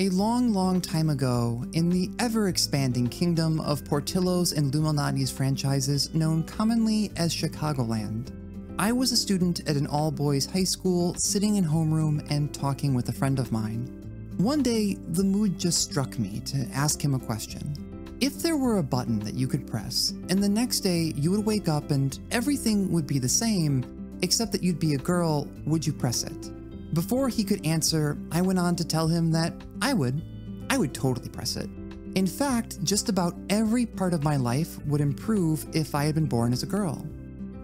A long, long time ago, in the ever-expanding kingdom of Portillo's and Luminati's franchises known commonly as Chicagoland, I was a student at an all-boys high school sitting in homeroom and talking with a friend of mine. One day, the mood just struck me to ask him a question. If there were a button that you could press, and the next day you would wake up and everything would be the same, except that you'd be a girl, would you press it? Before he could answer, I went on to tell him that I would totally press it. In fact, just about every part of my life would improve if I had been born as a girl.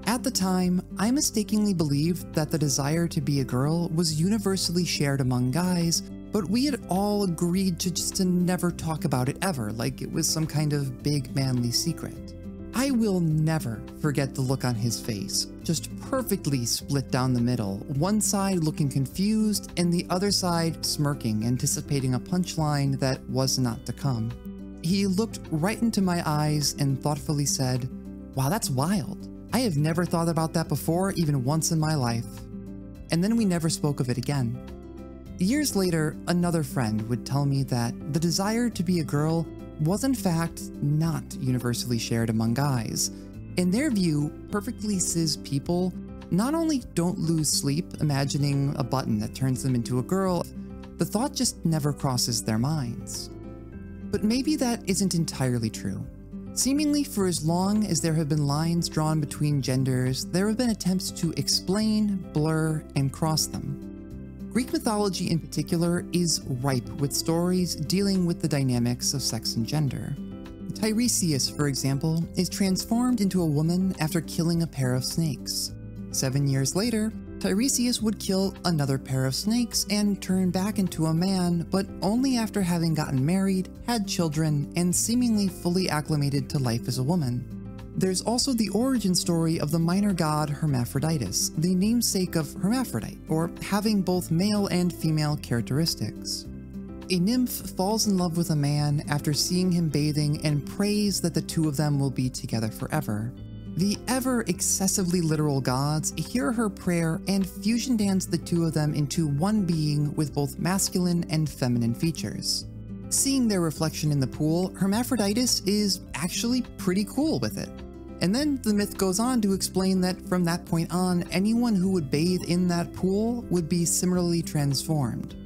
At the time, I mistakenly believed that the desire to be a girl was universally shared among guys, but we had all agreed to just never talk about it ever, like it was some kind of big manly secret. I will never forget the look on his face, just perfectly split down the middle, one side looking confused and the other side smirking, anticipating a punchline that was not to come. He looked right into my eyes and thoughtfully said, "Wow, that's wild. I have never thought about that before, even once in my life." And then we never spoke of it again. Years later, another friend would tell me that the desire to be a girl was in fact not universally shared among guys. In their view, perfectly cis people not only don't lose sleep imagining a button that turns them into a girl, the thought just never crosses their minds. But maybe that isn't entirely true. Seemingly for as long as there have been lines drawn between genders, there have been attempts to explain, blur, and cross them. Greek mythology in particular is ripe with stories dealing with the dynamics of sex and gender. Tiresias, for example, is transformed into a woman after killing a pair of snakes. 7 years later, Tiresias would kill another pair of snakes and turn back into a man, but only after having gotten married, had children, and seemingly fully acclimated to life as a woman. There's also the origin story of the minor god Hermaphroditus, the namesake of Hermaphrodite, or having both male and female characteristics. A nymph falls in love with a man after seeing him bathing and prays that the two of them will be together forever. The ever excessively literal gods hear her prayer and fusion dance the two of them into one being with both masculine and feminine features. Seeing their reflection in the pool, Hermaphroditus is actually pretty cool with it. And then the myth goes on to explain that from that point on, anyone who would bathe in that pool would be similarly transformed.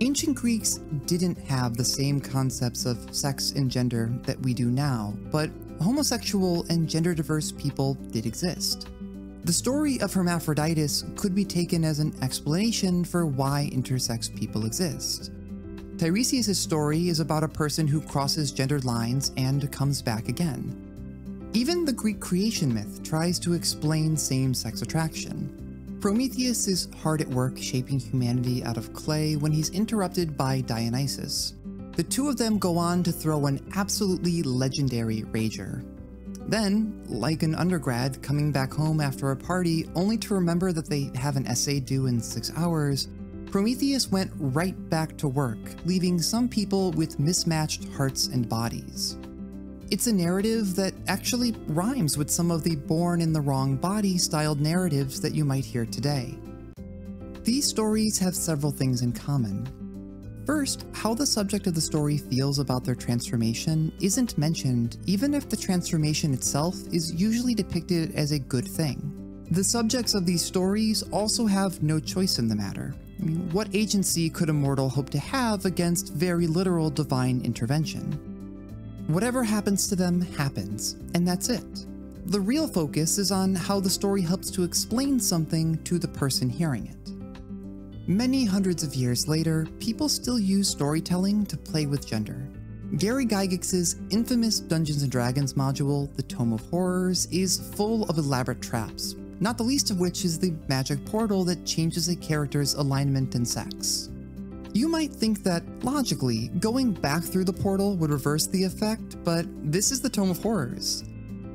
Ancient Greeks didn't have the same concepts of sex and gender that we do now, but homosexual and gender-diverse people did exist. The story of Hermaphroditus could be taken as an explanation for why intersex people exist. Tiresias' story is about a person who crosses gendered lines and comes back again. Even the Greek creation myth tries to explain same-sex attraction. Prometheus is hard at work shaping humanity out of clay when he's interrupted by Dionysus. The two of them go on to throw an absolutely legendary rager. Then, like an undergrad coming back home after a party only to remember that they have an essay due in 6 hours, Prometheus went right back to work, leaving some people with mismatched hearts and bodies. It's a narrative that actually rhymes with some of the born in the wrong body styled narratives that you might hear today. These stories have several things in common. First, how the subject of the story feels about their transformation isn't mentioned, even if the transformation itself is usually depicted as a good thing. The subjects of these stories also have no choice in the matter. I mean, what agency could a mortal hope to have against very literal divine intervention? Whatever happens to them happens, and that's it. The real focus is on how the story helps to explain something to the person hearing it. Many hundreds of years later, people still use storytelling to play with gender. Gary Gygax's infamous Dungeons and Dragons module, The Tome of Horrors, is full of elaborate traps, not the least of which is the magic portal that changes a character's alignment and sex. You might think that, logically, going back through the portal would reverse the effect, but this is The Tome of Horrors.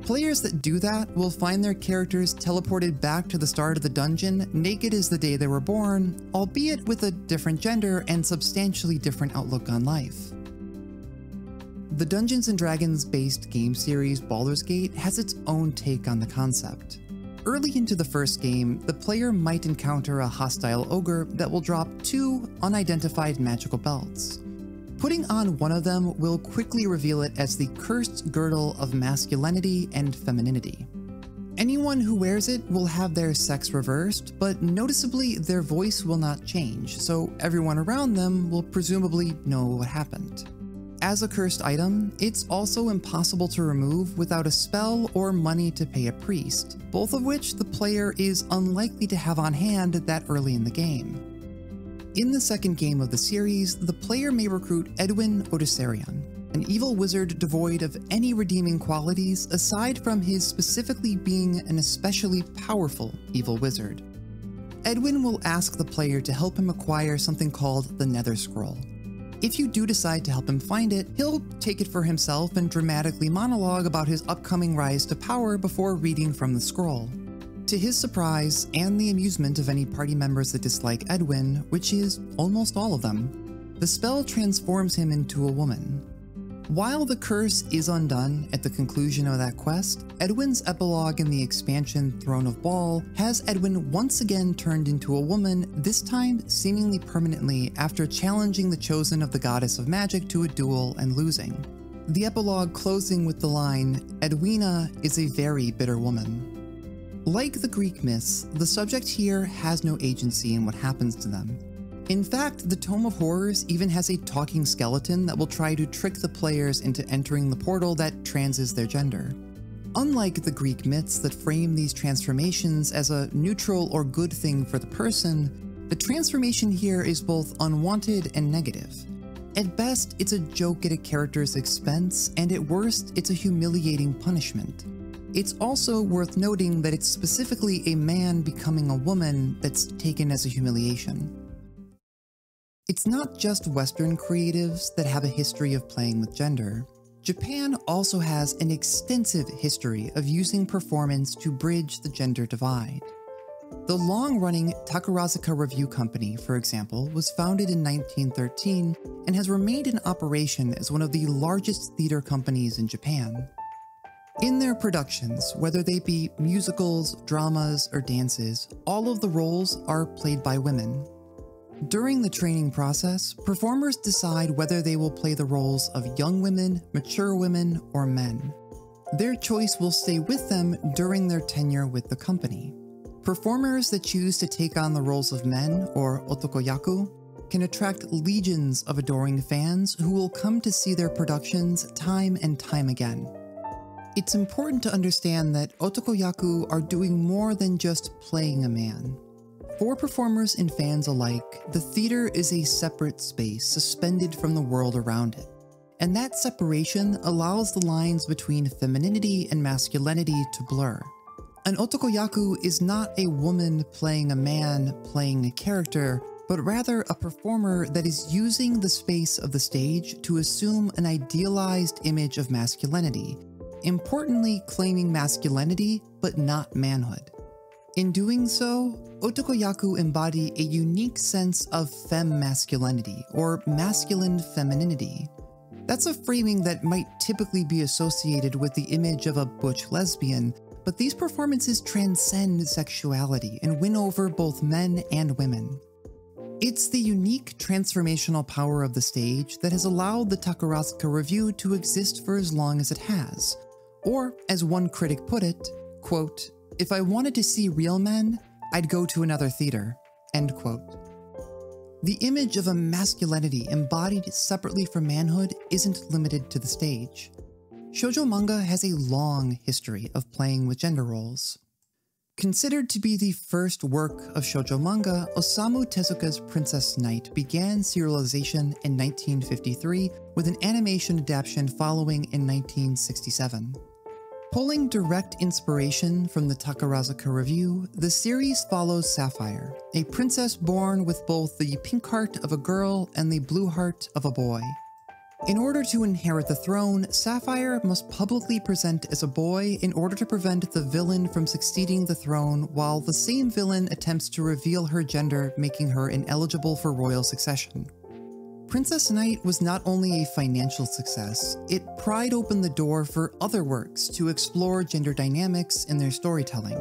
Players that do that will find their characters teleported back to the start of the dungeon, naked as the day they were born, albeit with a different gender and substantially different outlook on life. The Dungeons and Dragons-based game series Baldur's Gate has its own take on the concept. Early into the first game, the player might encounter a hostile ogre that will drop two unidentified magical belts. Putting on one of them will quickly reveal it as the cursed girdle of masculinity and femininity. Anyone who wears it will have their sex reversed, but noticeably their voice will not change, so everyone around them will presumably know what happened. As a cursed item, it's also impossible to remove without a spell or money to pay a priest, both of which the player is unlikely to have on hand that early in the game. In the second game of the series, the player may recruit Edwin Odysserion, an evil wizard devoid of any redeeming qualities aside from his specifically being an especially powerful evil wizard. Edwin will ask the player to help him acquire something called the Nether Scroll. If you do decide to help him find it, he'll take it for himself and dramatically monologue about his upcoming rise to power before reading from the scroll. To his surprise, and the amusement of any party members that dislike Edwin, which is almost all of them, the spell transforms him into a woman. While the curse is undone at the conclusion of that quest, Edwin's epilogue in the expansion Throne of Baal has Edwin once again turned into a woman, this time seemingly permanently after challenging the Chosen of the Goddess of Magic to a duel and losing. The epilogue closing with the line, "Edwina is a very bitter woman." Like the Greek myths, the subject here has no agency in what happens to them. In fact, the Tome of Horrors even has a talking skeleton that will try to trick the players into entering the portal that transes their gender. Unlike the Greek myths that frame these transformations as a neutral or good thing for the person, the transformation here is both unwanted and negative. At best, it's a joke at a character's expense, and at worst, it's a humiliating punishment. It's also worth noting that it's specifically a man becoming a woman that's taken as a humiliation. It's not just Western creatives that have a history of playing with gender. Japan also has an extensive history of using performance to bridge the gender divide. The long-running Takarazuka Revue Company, for example, was founded in 1913 and has remained in operation as one of the largest theater companies in Japan. In their productions, whether they be musicals, dramas, or dances, all of the roles are played by women. During the training process, performers decide whether they will play the roles of young women, mature women, or men. Their choice will stay with them during their tenure with the company. Performers that choose to take on the roles of men, or otokoyaku, can attract legions of adoring fans who will come to see their productions time and time again. It's important to understand that otokoyaku are doing more than just playing a man. For performers and fans alike, the theater is a separate space suspended from the world around it, and that separation allows the lines between femininity and masculinity to blur. An otokoyaku is not a woman playing a man playing a character, but rather a performer that is using the space of the stage to assume an idealized image of masculinity, importantly claiming masculinity but not manhood. In doing so, otokoyaku embody a unique sense of femme masculinity, or masculine femininity. That's a framing that might typically be associated with the image of a butch lesbian, but these performances transcend sexuality and win over both men and women. It's the unique transformational power of the stage that has allowed the Takarazuka Revue to exist for as long as it has, or as one critic put it, quote, "If I wanted to see real men, I'd go to another theater," end quote. The image of a masculinity embodied separately from manhood isn't limited to the stage. Shoujo manga has a long history of playing with gender roles. Considered to be the first work of shoujo manga, Osamu Tezuka's Princess Knight began serialization in 1953 with an animation adaptation following in 1967. Pulling direct inspiration from the Takarazuka Revue, the series follows Sapphire, a princess born with both the pink heart of a girl and the blue heart of a boy. In order to inherit the throne, Sapphire must publicly present as a boy in order to prevent the villain from succeeding the throne, while the same villain attempts to reveal her gender, making her ineligible for royal succession. Princess Knight was not only a financial success, it pried open the door for other works to explore gender dynamics in their storytelling.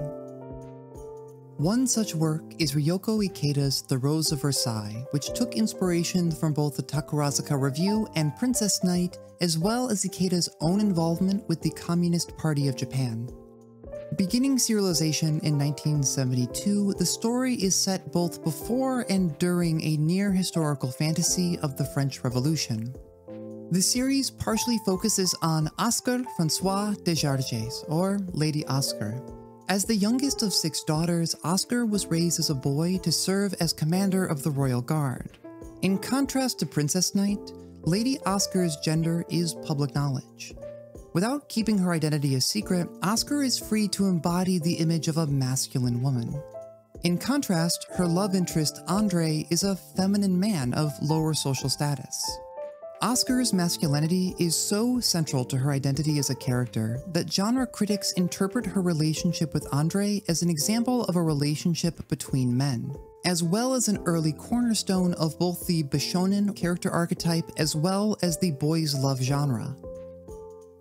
One such work is Ryoko Ikeda's The Rose of Versailles, which took inspiration from both the Takarazuka Revue and Princess Knight, as well as Ikeda's own involvement with the Communist Party of Japan. Beginning serialization in 1972, the story is set both before and during a near-historical fantasy of the French Revolution. The series partially focuses on Oscar François de Jarjayes, or Lady Oscar. As the youngest of 6 daughters, Oscar was raised as a boy to serve as commander of the Royal Guard. In contrast to Princess Knight, Lady Oscar's gender is public knowledge. Without keeping her identity a secret, Oscar is free to embody the image of a masculine woman. In contrast, her love interest Andre is a feminine man of lower social status. Oscar's masculinity is so central to her identity as a character that genre critics interpret her relationship with Andre as an example of a relationship between men, as well as an early cornerstone of both the bishonen character archetype as well as the boys' love genre.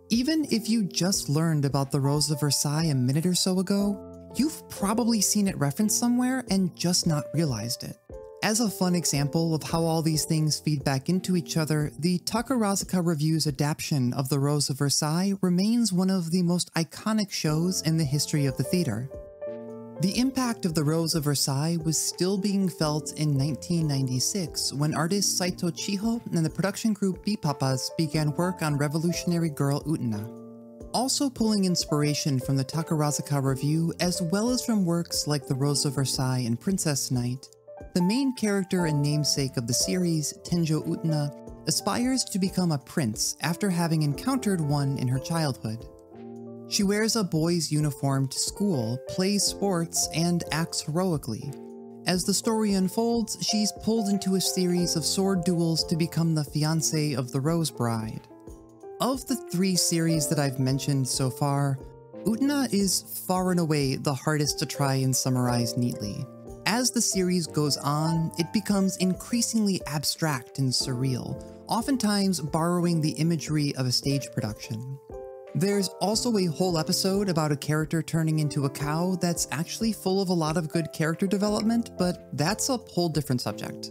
Even if you just learned about The Rose of Versailles a minute or so ago, you've probably seen it referenced somewhere and just not realized it. As a fun example of how all these things feed back into each other, the Takarazuka Revue's adaptation of The Rose of Versailles remains one of the most iconic shows in the history of the theater. The impact of The Rose of Versailles was still being felt in 1996 when artist Saito Chiho and the production group Bipapas began work on Revolutionary Girl Utena. Also pulling inspiration from the Takarazuka Revue as well as from works like The Rose of Versailles and Princess Knight, the main character and namesake of the series, Tenjo Utena, aspires to become a prince after having encountered one in her childhood. She wears a boy's uniform to school, plays sports, and acts heroically. As the story unfolds, she's pulled into a series of sword duels to become the fiancé of the Rose Bride. Of the 3 series that I've mentioned so far, Utena is far and away the hardest to try and summarize neatly. As the series goes on, it becomes increasingly abstract and surreal, oftentimes borrowing the imagery of a stage production. There's also a whole episode about a character turning into a cow that's actually full of a lot of good character development, but that's a whole different subject.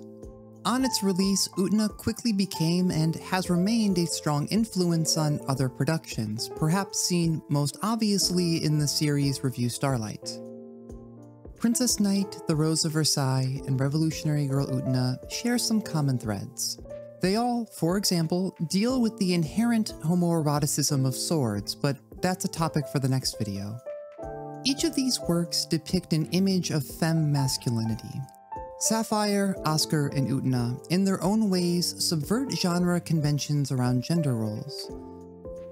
On its release, Utena quickly became and has remained a strong influence on other productions, perhaps seen most obviously in the series Revue Starlight. Princess Knight, The Rose of Versailles, and Revolutionary Girl Utena share some common threads. They all, for example, deal with the inherent homoeroticism of swords, but that's a topic for the next video. Each of these works depict an image of femme masculinity. Sapphire, Oscar, and Utena, in their own ways, subvert genre conventions around gender roles.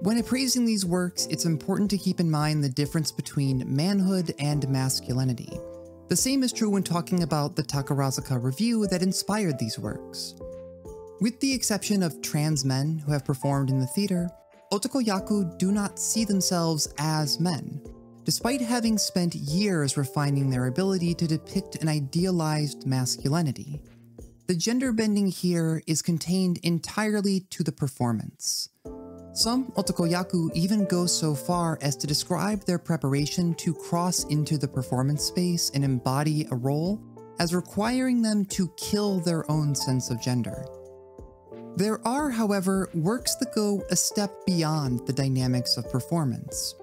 When appraising these works, it's important to keep in mind the difference between manhood and masculinity. The same is true when talking about the Takarazuka Revue that inspired these works. With the exception of trans men who have performed in the theater, otokoyaku do not see themselves as men, despite having spent years refining their ability to depict an idealized masculinity. The gender bending here is contained entirely to the performance. Some otokoyaku even go so far as to describe their preparation to cross into the performance space and embody a role as requiring them to kill their own sense of gender. There are, however, works that go a step beyond the dynamics of performance.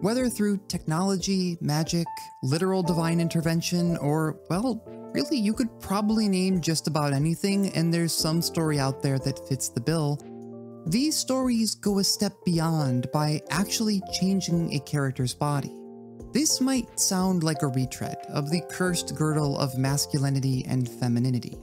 Whether through technology, magic, literal divine intervention, or, well, really you could probably name just about anything and there's some story out there that fits the bill. These stories go a step beyond by actually changing a character's body. This might sound like a retread of the cursed girdle of masculinity and femininity.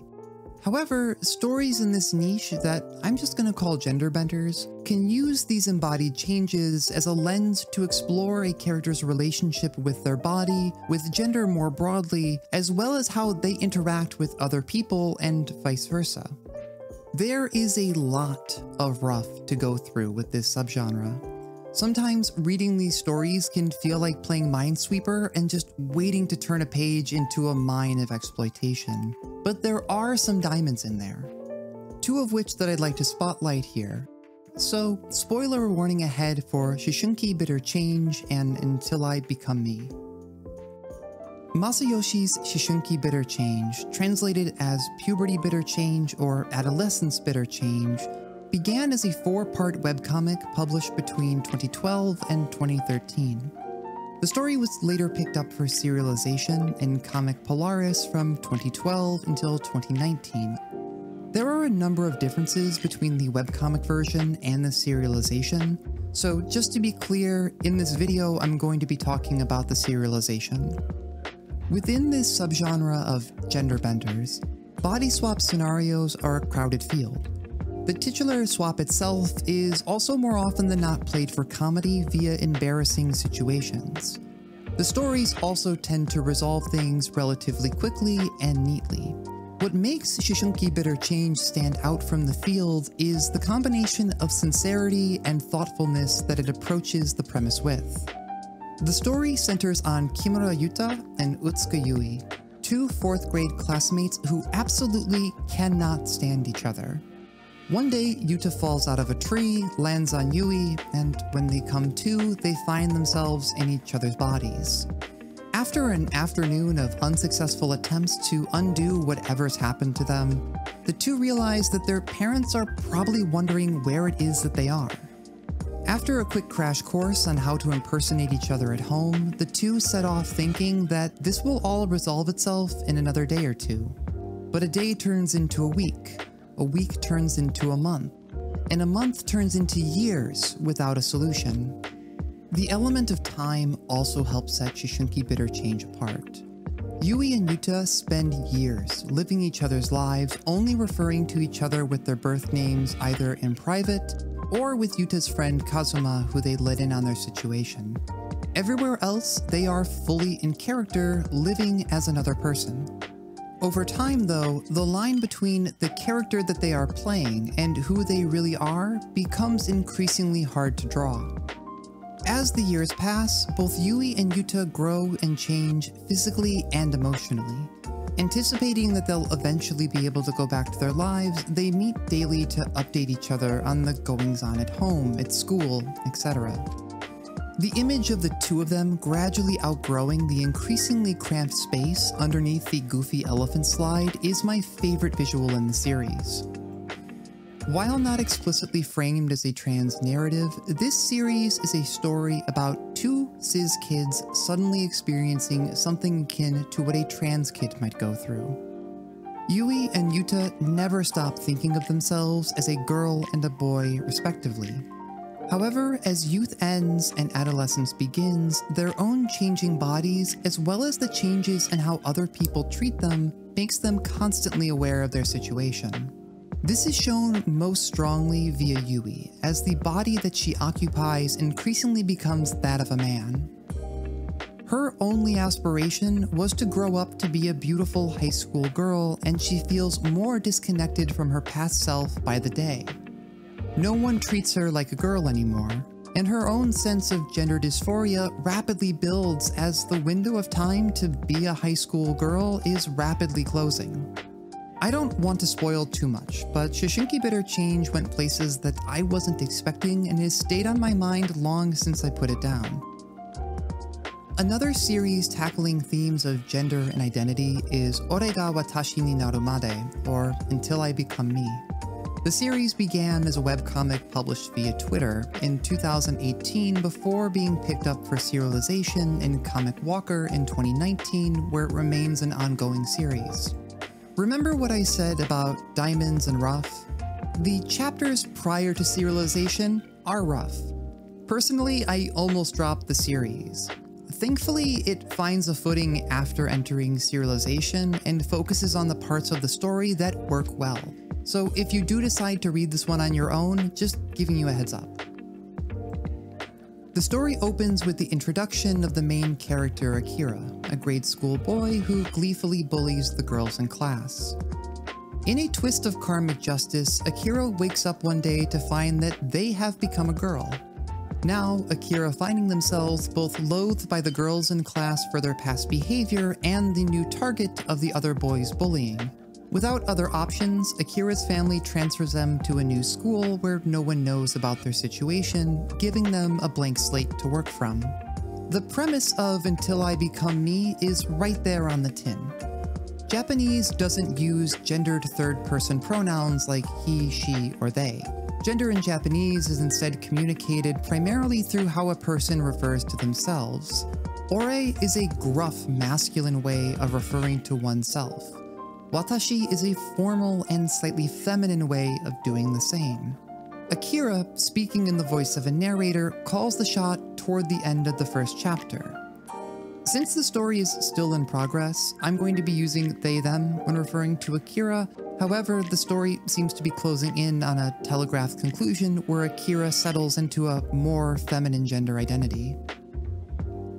However, stories in this niche that I'm just going to call gender benders can use these embodied changes as a lens to explore a character's relationship with their body, with gender more broadly, as well as how they interact with other people and vice versa. There is a lot of rough to go through with this subgenre. Sometimes reading these stories can feel like playing Minesweeper and just waiting to turn a page into a mine of exploitation. But there are some diamonds in there, 2 of which that I'd like to spotlight here. So, spoiler warning ahead for Shishunki Bitter Change and Until I Become Me. Masayoshi's Shishunki Bitter Change, translated as Puberty Bitter Change or Adolescence Bitter Change, began as a four-part webcomic published between 2012 and 2013. The story was later picked up for serialization in Comic Polaris from 2012 until 2019. There are a number of differences between the webcomic version and the serialization, so just to be clear, in this video I'm going to be talking about the serialization. Within this subgenre of genderbenders, body swap scenarios are a crowded field. The titular swap itself is also more often than not played for comedy via embarrassing situations. The stories also tend to resolve things relatively quickly and neatly. What makes Shishunki Bitter Change stand out from the field is the combination of sincerity and thoughtfulness that it approaches the premise with. The story centers on Kimura Yuta and Utsuka Yui, two fourth-grade classmates who absolutely cannot stand each other. One day, Yuta falls out of a tree, lands on Yui, and when they come to, they find themselves in each other's bodies. After an afternoon of unsuccessful attempts to undo whatever's happened to them, the two realize that their parents are probably wondering where it is that they are. After a quick crash course on how to impersonate each other at home, the two set off thinking that this will all resolve itself in another day or two. But a day turns into a week turns into a month turns into years without a solution. The element of time also helps set Shishunki Bitter Change apart. Yui and Yuta spend years living each other's lives, only referring to each other with their birth names either in private or with Yuta's friend Kazuma, who they let in on their situation. Everywhere else, they are fully in character, living as another person. Over time, though, the line between the character that they are playing and who they really are becomes increasingly hard to draw. As the years pass, both Yui and Yuta grow and change physically and emotionally. Anticipating that they'll eventually be able to go back to their lives, they meet daily to update each other on the goings-on at home, at school, etc. The image of the two of them gradually outgrowing the increasingly cramped space underneath the goofy elephant slide is my favorite visual in the series. While not explicitly framed as a trans narrative, this series is a story about two cis kids suddenly experiencing something akin to what a trans kid might go through. Yui and Yuta never stop thinking of themselves as a girl and a boy, respectively. However, as youth ends and adolescence begins, their own changing bodies, as well as the changes in how other people treat them, makes them constantly aware of their situation. This is shown most strongly via Yui, as the body that she occupies increasingly becomes that of a man. Her only aspiration was to grow up to be a beautiful high school girl, and she feels more disconnected from her past self by the day. No one treats her like a girl anymore, and her own sense of gender dysphoria rapidly builds as the window of time to be a high school girl is rapidly closing. I don't want to spoil too much, but Shishunki Bitter Change went places that I wasn't expecting and has stayed on my mind long since I put it down. Another series tackling themes of gender and identity is Ore ga Watashi ni Naru Made, or Until I Become Me. The series began as a webcomic published via Twitter in 2018 before being picked up for serialization in Comic Walker in 2019, where it remains an ongoing series. Remember what I said about diamonds and rough? The chapters prior to serialization are rough. Personally, I almost dropped the series. Thankfully, it finds a footing after entering serialization and focuses on the parts of the story that work well. So if you do decide to read this one on your own, just giving you a heads up. The story opens with the introduction of the main character Akira, a grade school boy who gleefully bullies the girls in class. In a twist of karmic justice, Akira wakes up one day to find that they have become a girl. Now, Akira finding themselves both loathed by the girls in class for their past behavior and the new target of the other boys' bullying. Without other options, Akira's family transfers them to a new school where no one knows about their situation, giving them a blank slate to work from. The premise of Until I Become Me is right there on the tin. Japanese doesn't use gendered third-person pronouns like he, she, or they. Gender in Japanese is instead communicated primarily through how a person refers to themselves. Ore is a gruff, masculine way of referring to oneself. Watashi is a formal and slightly feminine way of doing the same. Akira, speaking in the voice of a narrator, calls the shot toward the end of the first chapter. Since the story is still in progress, I'm going to be using they/them when referring to Akira. However, the story seems to be closing in on a telegraphed conclusion where Akira settles into a more feminine gender identity.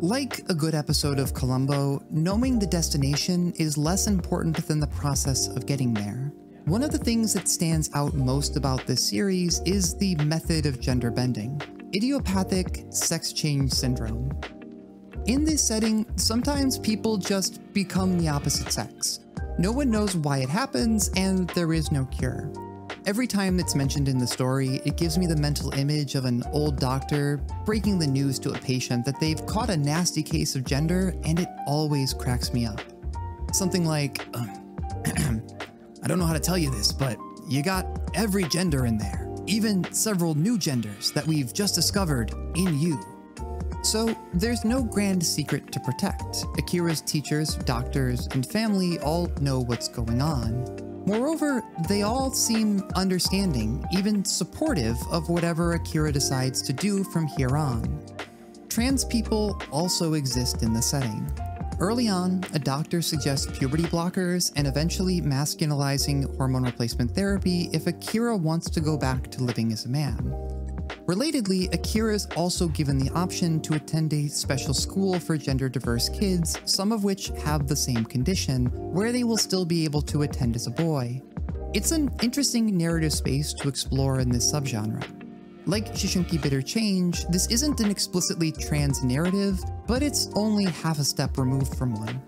Like a good episode of Columbo, knowing the destination is less important than the process of getting there. One of the things that stands out most about this series is the method of gender bending: idiopathic sex change syndrome. In this setting, sometimes people just become the opposite sex. No one knows why it happens, and there is no cure. Every time it's mentioned in the story, it gives me the mental image of an old doctor breaking the news to a patient that they've caught a nasty case of gender, and it always cracks me up. Something like, I don't know how to tell you this, but you got every gender in there, even several new genders that we've just discovered in you. So there's no grand secret to protect. Akira's teachers, doctors, and family all know what's going on. Moreover, they all seem understanding, even supportive of whatever Akira decides to do from here on. Trans people also exist in the setting. Early on, a doctor suggests puberty blockers and eventually masculinizing hormone replacement therapy if Akira wants to go back to living as a man. Relatedly, Akira is also given the option to attend a special school for gender-diverse kids, some of which have the same condition, where they will still be able to attend as a boy. It's an interesting narrative space to explore in this subgenre. Like Shishunki Bitter Change, this isn't an explicitly trans narrative, but it's only half a step removed from one.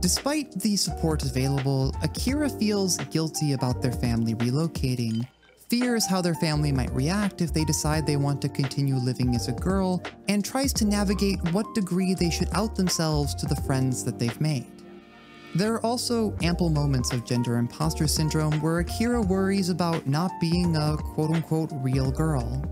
Despite the support available, Akira feels guilty about their family relocating, fears how their family might react if they decide they want to continue living as a girl, and tries to navigate what degree they should out themselves to the friends that they've made. There are also ample moments of gender imposter syndrome where Akira worries about not being a quote-unquote real girl.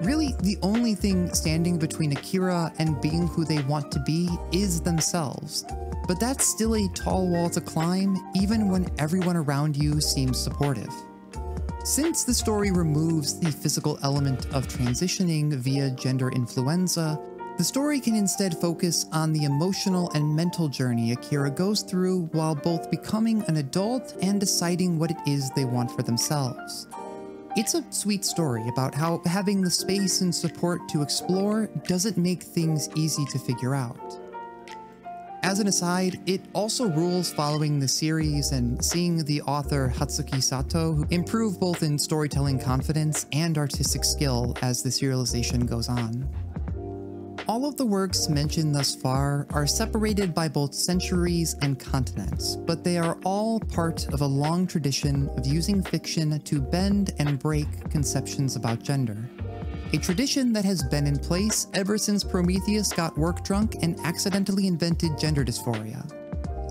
Really, the only thing standing between Akira and being who they want to be is themselves, but that's still a tall wall to climb even when everyone around you seems supportive. Since the story removes the physical element of transitioning via gender influenza, the story can instead focus on the emotional and mental journey Akira goes through while both becoming an adult and deciding what it is they want for themselves. It's a sweet story about how having the space and support to explore doesn't make things easy to figure out. As an aside, it also rules following the series and seeing the author Hatsuki Sato improve both in storytelling confidence and artistic skill as the serialization goes on. All of the works mentioned thus far are separated by both centuries and continents, but they are all part of a long tradition of using fiction to bend and break conceptions about gender. A tradition that has been in place ever since Prometheus got work drunk and accidentally invented gender dysphoria.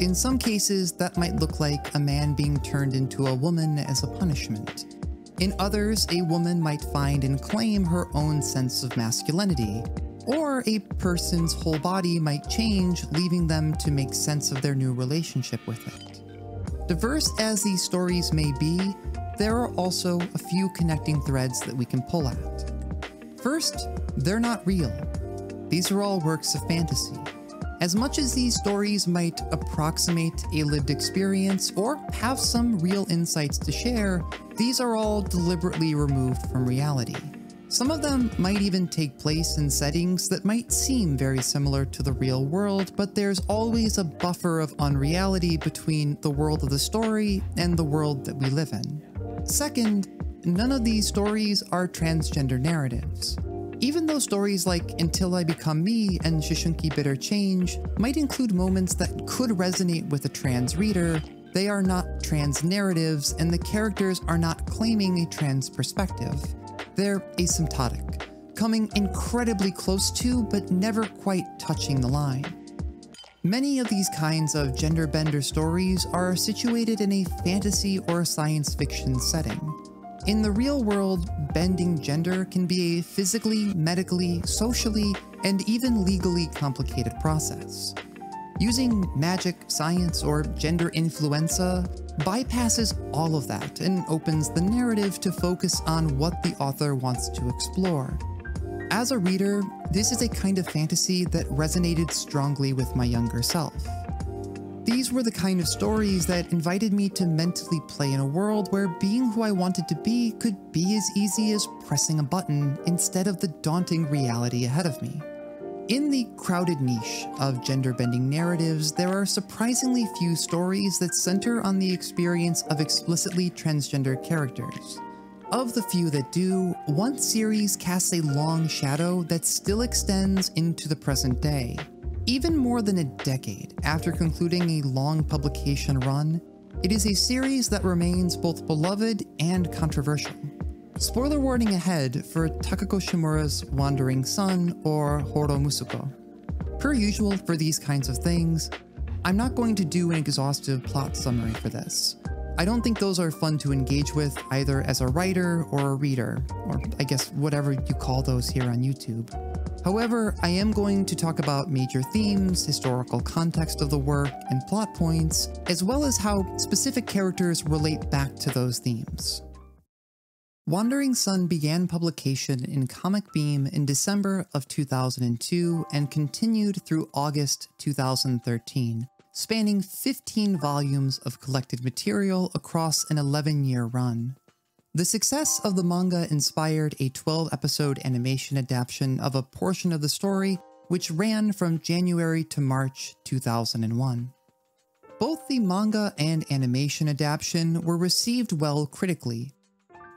In some cases, that might look like a man being turned into a woman as a punishment. In others, a woman might find and claim her own sense of masculinity. Or a person's whole body might change, leaving them to make sense of their new relationship with it. Diverse as these stories may be, there are also a few connecting threads that we can pull at. First, they're not real. These are all works of fantasy. As much as these stories might approximate a lived experience or have some real insights to share, these are all deliberately removed from reality. Some of them might even take place in settings that might seem very similar to the real world, but there's always a buffer of unreality between the world of the story and the world that we live in. Second, none of these stories are transgender narratives. Even though stories like Until I Become Me and Shishunki Bitter Change might include moments that could resonate with a trans reader, they are not trans narratives and the characters are not claiming a trans perspective. They're asymptotic, coming incredibly close to but never quite touching the line. Many of these kinds of gender bender stories are situated in a fantasy or science fiction setting. In the real world, bending gender can be a physically, medically, socially, and even legally complicated process. Using magic, science, or gender influenza bypasses all of that and opens the narrative to focus on what the author wants to explore. As a reader, this is a kind of fantasy that resonated strongly with my younger self. These were the kind of stories that invited me to mentally play in a world where being who I wanted to be could be as easy as pressing a button instead of the daunting reality ahead of me. In the crowded niche of gender-bending narratives, there are surprisingly few stories that center on the experience of explicitly transgender characters. Of the few that do, one series casts a long shadow that still extends into the present day. Even more than a decade after concluding a long publication run, it is a series that remains both beloved and controversial. Spoiler warning ahead for Takako Shimura's Wandering Son or Horo Musuko. Per usual for these kinds of things, I'm not going to do an exhaustive plot summary for this. I don't think those are fun to engage with either as a writer or a reader, or I guess whatever you call those here on YouTube. However, I am going to talk about major themes, historical context of the work, and plot points, as well as how specific characters relate back to those themes. Wandering Son began publication in Comic Beam in December of 2002 and continued through August 2013, spanning 15 volumes of collected material across an 11-year run. The success of the manga inspired a 12-episode animation adaptation of a portion of the story, which ran from January to March 2001. Both the manga and animation adaptation were received well critically.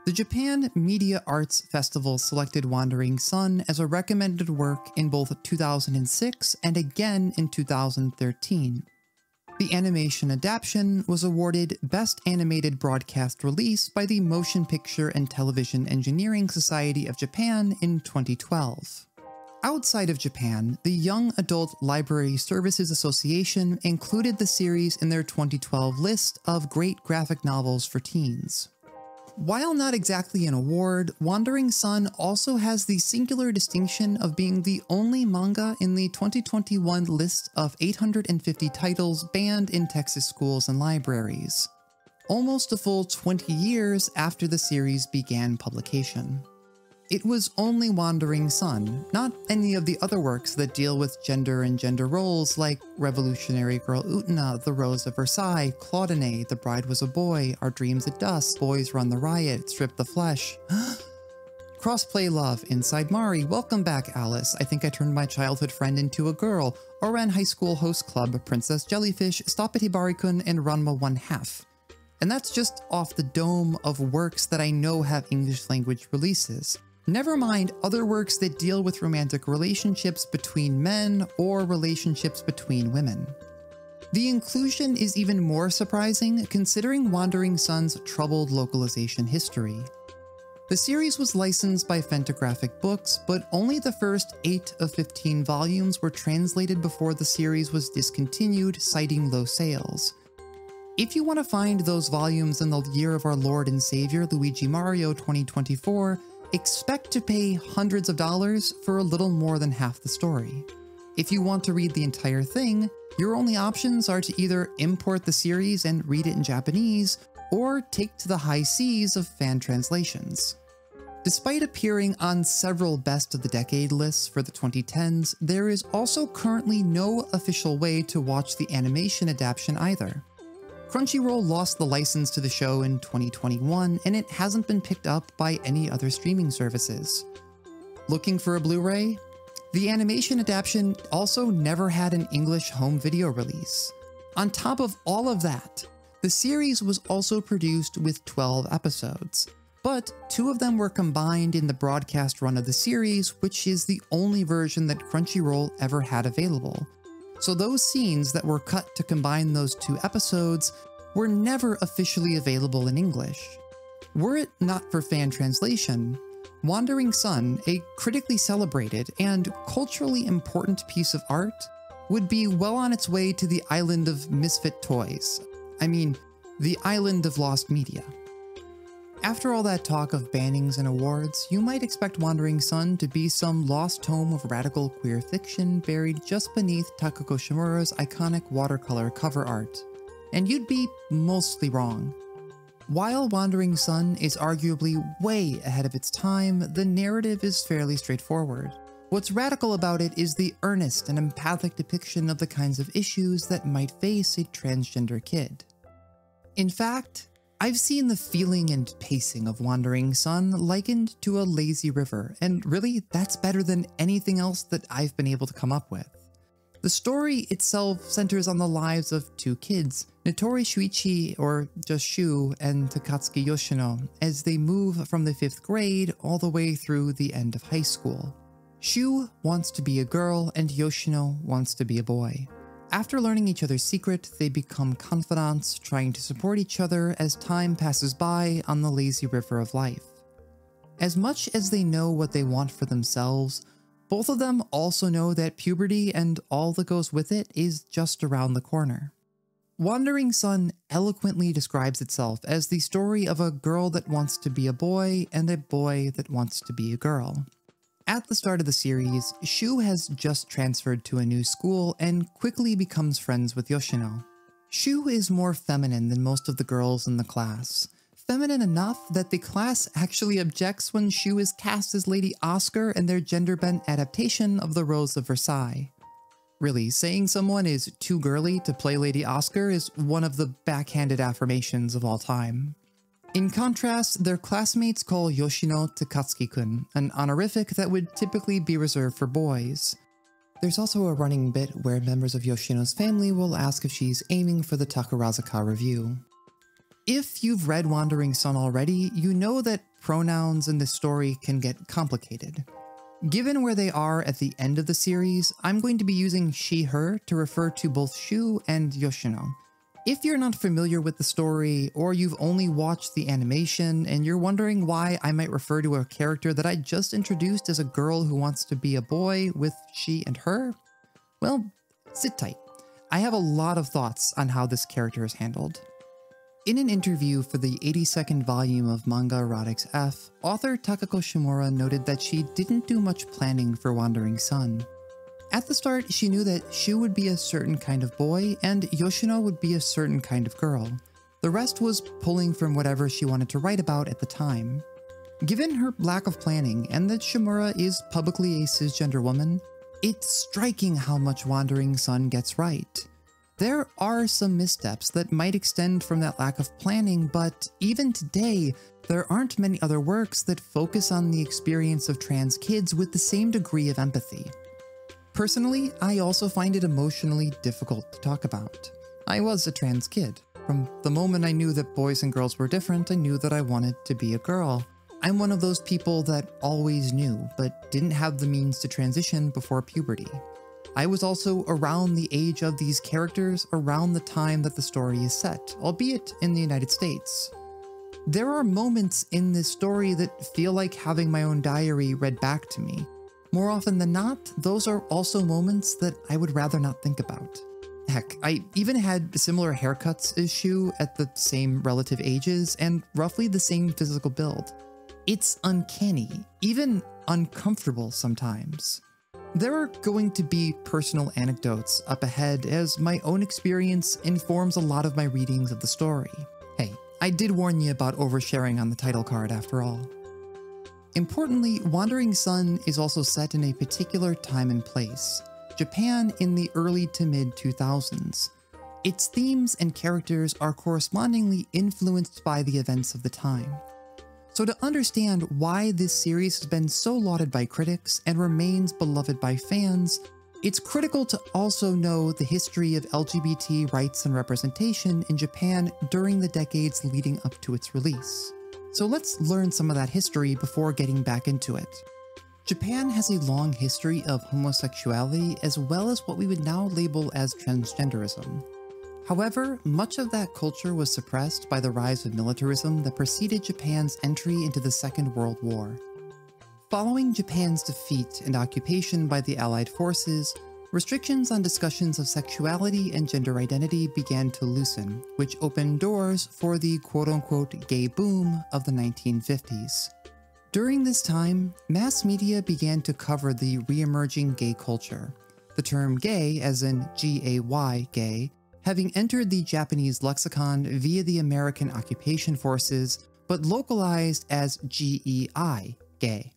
The Japan Media Arts Festival selected Wandering Son as a recommended work in both 2006 and again in 2013. The animation adaptation was awarded Best Animated Broadcast Release by the Motion Picture and Television Engineering Society of Japan in 2012. Outside of Japan, the Young Adult Library Services Association included the series in their 2012 list of great graphic novels for teens. While not exactly an award, Wandering Son also has the singular distinction of being the only manga in the 2021 list of 850 titles banned in Texas schools and libraries, almost a full 20 years after the series began publication. It was only Wandering Son, not any of the other works that deal with gender and gender roles like Revolutionary Girl Utena, The Rose of Versailles, Claudine, The Bride Was a Boy, Our Dreams at Dusk, Boys Run the Riot, Strip the Flesh, Crossplay Love, Inside Mari, Welcome Back Alice, I Think I Turned My Childhood Friend Into a Girl, Oran High School Host Club, Princess Jellyfish, Stop It Hibari-kun, and Ranma 1/2. And that's just off the dome of works that I know have English language releases. Never mind other works that deal with romantic relationships between men or relationships between women. The inclusion is even more surprising considering Wandering Son's troubled localization history. The series was licensed by Fantagraphic Books, but only the first 8 of 15 volumes were translated before the series was discontinued, citing low sales. If you want to find those volumes in the year of our Lord and Savior Luigi Mario 2024, expect to pay hundreds of dollars for a little more than half the story. If you want to read the entire thing, your only options are to either import the series and read it in Japanese, or take to the high seas of fan translations. Despite appearing on several Best of the Decade lists for the 2010s, there is also currently no official way to watch the animation adaptation either. Crunchyroll lost the license to the show in 2021, and it hasn't been picked up by any other streaming services. Looking for a Blu-ray? The animation adaptation also never had an English home video release. On top of all of that, the series was also produced with 12 episodes, but 2 of them were combined in the broadcast run of the series, which is the only version that Crunchyroll ever had available. So those scenes that were cut to combine those 2 episodes were never officially available in English. Were it not for fan translation, Wandering Son, a critically celebrated and culturally important piece of art, would be well on its way to the island of misfit toys. I mean, the island of lost media. After all that talk of bannings and awards, you might expect Wandering Son to be some lost tome of radical queer fiction buried just beneath Takako Shimura's iconic watercolor cover art. And you'd be mostly wrong. While Wandering Son is arguably way ahead of its time, the narrative is fairly straightforward. What's radical about it is the earnest and empathic depiction of the kinds of issues that might face a transgender kid. In fact, I've seen the feeling and pacing of Wandering Son likened to a lazy river, and really, that's better than anything else that I've been able to come up with. The story itself centers on the lives of two kids, Natori Shuichi, or just Shu, and Takatsuki Yoshino, as they move from the 5th grade all the way through the end of high school. Shu wants to be a girl, and Yoshino wants to be a boy. After learning each other's secret, they become confidants, trying to support each other as time passes by on the lazy river of life. As much as they know what they want for themselves, both of them also know that puberty and all that goes with it is just around the corner. Wandering Son eloquently describes itself as the story of a girl that wants to be a boy and a boy that wants to be a girl. At the start of the series, Shu has just transferred to a new school and quickly becomes friends with Yoshino. Shu is more feminine than most of the girls in the class. Feminine enough that the class actually objects when Shu is cast as Lady Oscar in their gender-bent adaptation of The Rose of Versailles. Really, saying someone is too girly to play Lady Oscar is one of the backhanded affirmations of all time. In contrast, their classmates call Yoshino Takatsuki-kun, an honorific that would typically be reserved for boys. There's also a running bit where members of Yoshino's family will ask if she's aiming for the Takarazuka Revue. If you've read Wandering Son already, you know that pronouns in this story can get complicated. Given where they are at the end of the series, I'm going to be using she/her to refer to both Shu and Yoshino. If you're not familiar with the story, or you've only watched the animation, and you're wondering why I might refer to a character that I just introduced as a girl who wants to be a boy with she and her, well, sit tight. I have a lot of thoughts on how this character is handled. In an interview for the 82nd volume of Manga Erotics F, author Takako Shimura noted that she didn't do much planning for Wandering Son. At the start, she knew that Shu would be a certain kind of boy, and Yoshino would be a certain kind of girl. The rest was pulling from whatever she wanted to write about at the time. Given her lack of planning, and that Shimura is publicly a cisgender woman, it's striking how much Wandering Son gets right. There are some missteps that might extend from that lack of planning, but even today, there aren't many other works that focus on the experience of trans kids with the same degree of empathy. Personally, I also find it emotionally difficult to talk about. I was a trans kid. From the moment I knew that boys and girls were different, I knew that I wanted to be a girl. I'm one of those people that always knew, but didn't have the means to transition before puberty. I was also around the age of these characters around the time that the story is set, albeit in the United States. There are moments in this story that feel like having my own diary read back to me. More often than not, those are also moments that I would rather not think about. Heck, I even had similar haircuts as Shu at the same relative ages and roughly the same physical build. It's uncanny, even uncomfortable sometimes. There are going to be personal anecdotes up ahead as my own experience informs a lot of my readings of the story. Hey, I did warn you about oversharing on the title card after all. Importantly, Wandering Son is also set in a particular time and place, Japan in the early to mid-2000s. Its themes and characters are correspondingly influenced by the events of the time. So to understand why this series has been so lauded by critics and remains beloved by fans, it's critical to also know the history of LGBT rights and representation in Japan during the decades leading up to its release. So let's learn some of that history before getting back into it. Japan has a long history of homosexuality as well as what we would now label as transgenderism. However, much of that culture was suppressed by the rise of militarism that preceded Japan's entry into the Second World War. Following Japan's defeat and occupation by the Allied forces, restrictions on discussions of sexuality and gender identity began to loosen, which opened doors for the quote-unquote gay boom of the 1950s. During this time, mass media began to cover the re-emerging gay culture. The term gay, as in G-A-Y, gay, having entered the Japanese lexicon via the American occupation forces, but localized as G-E-I, gay.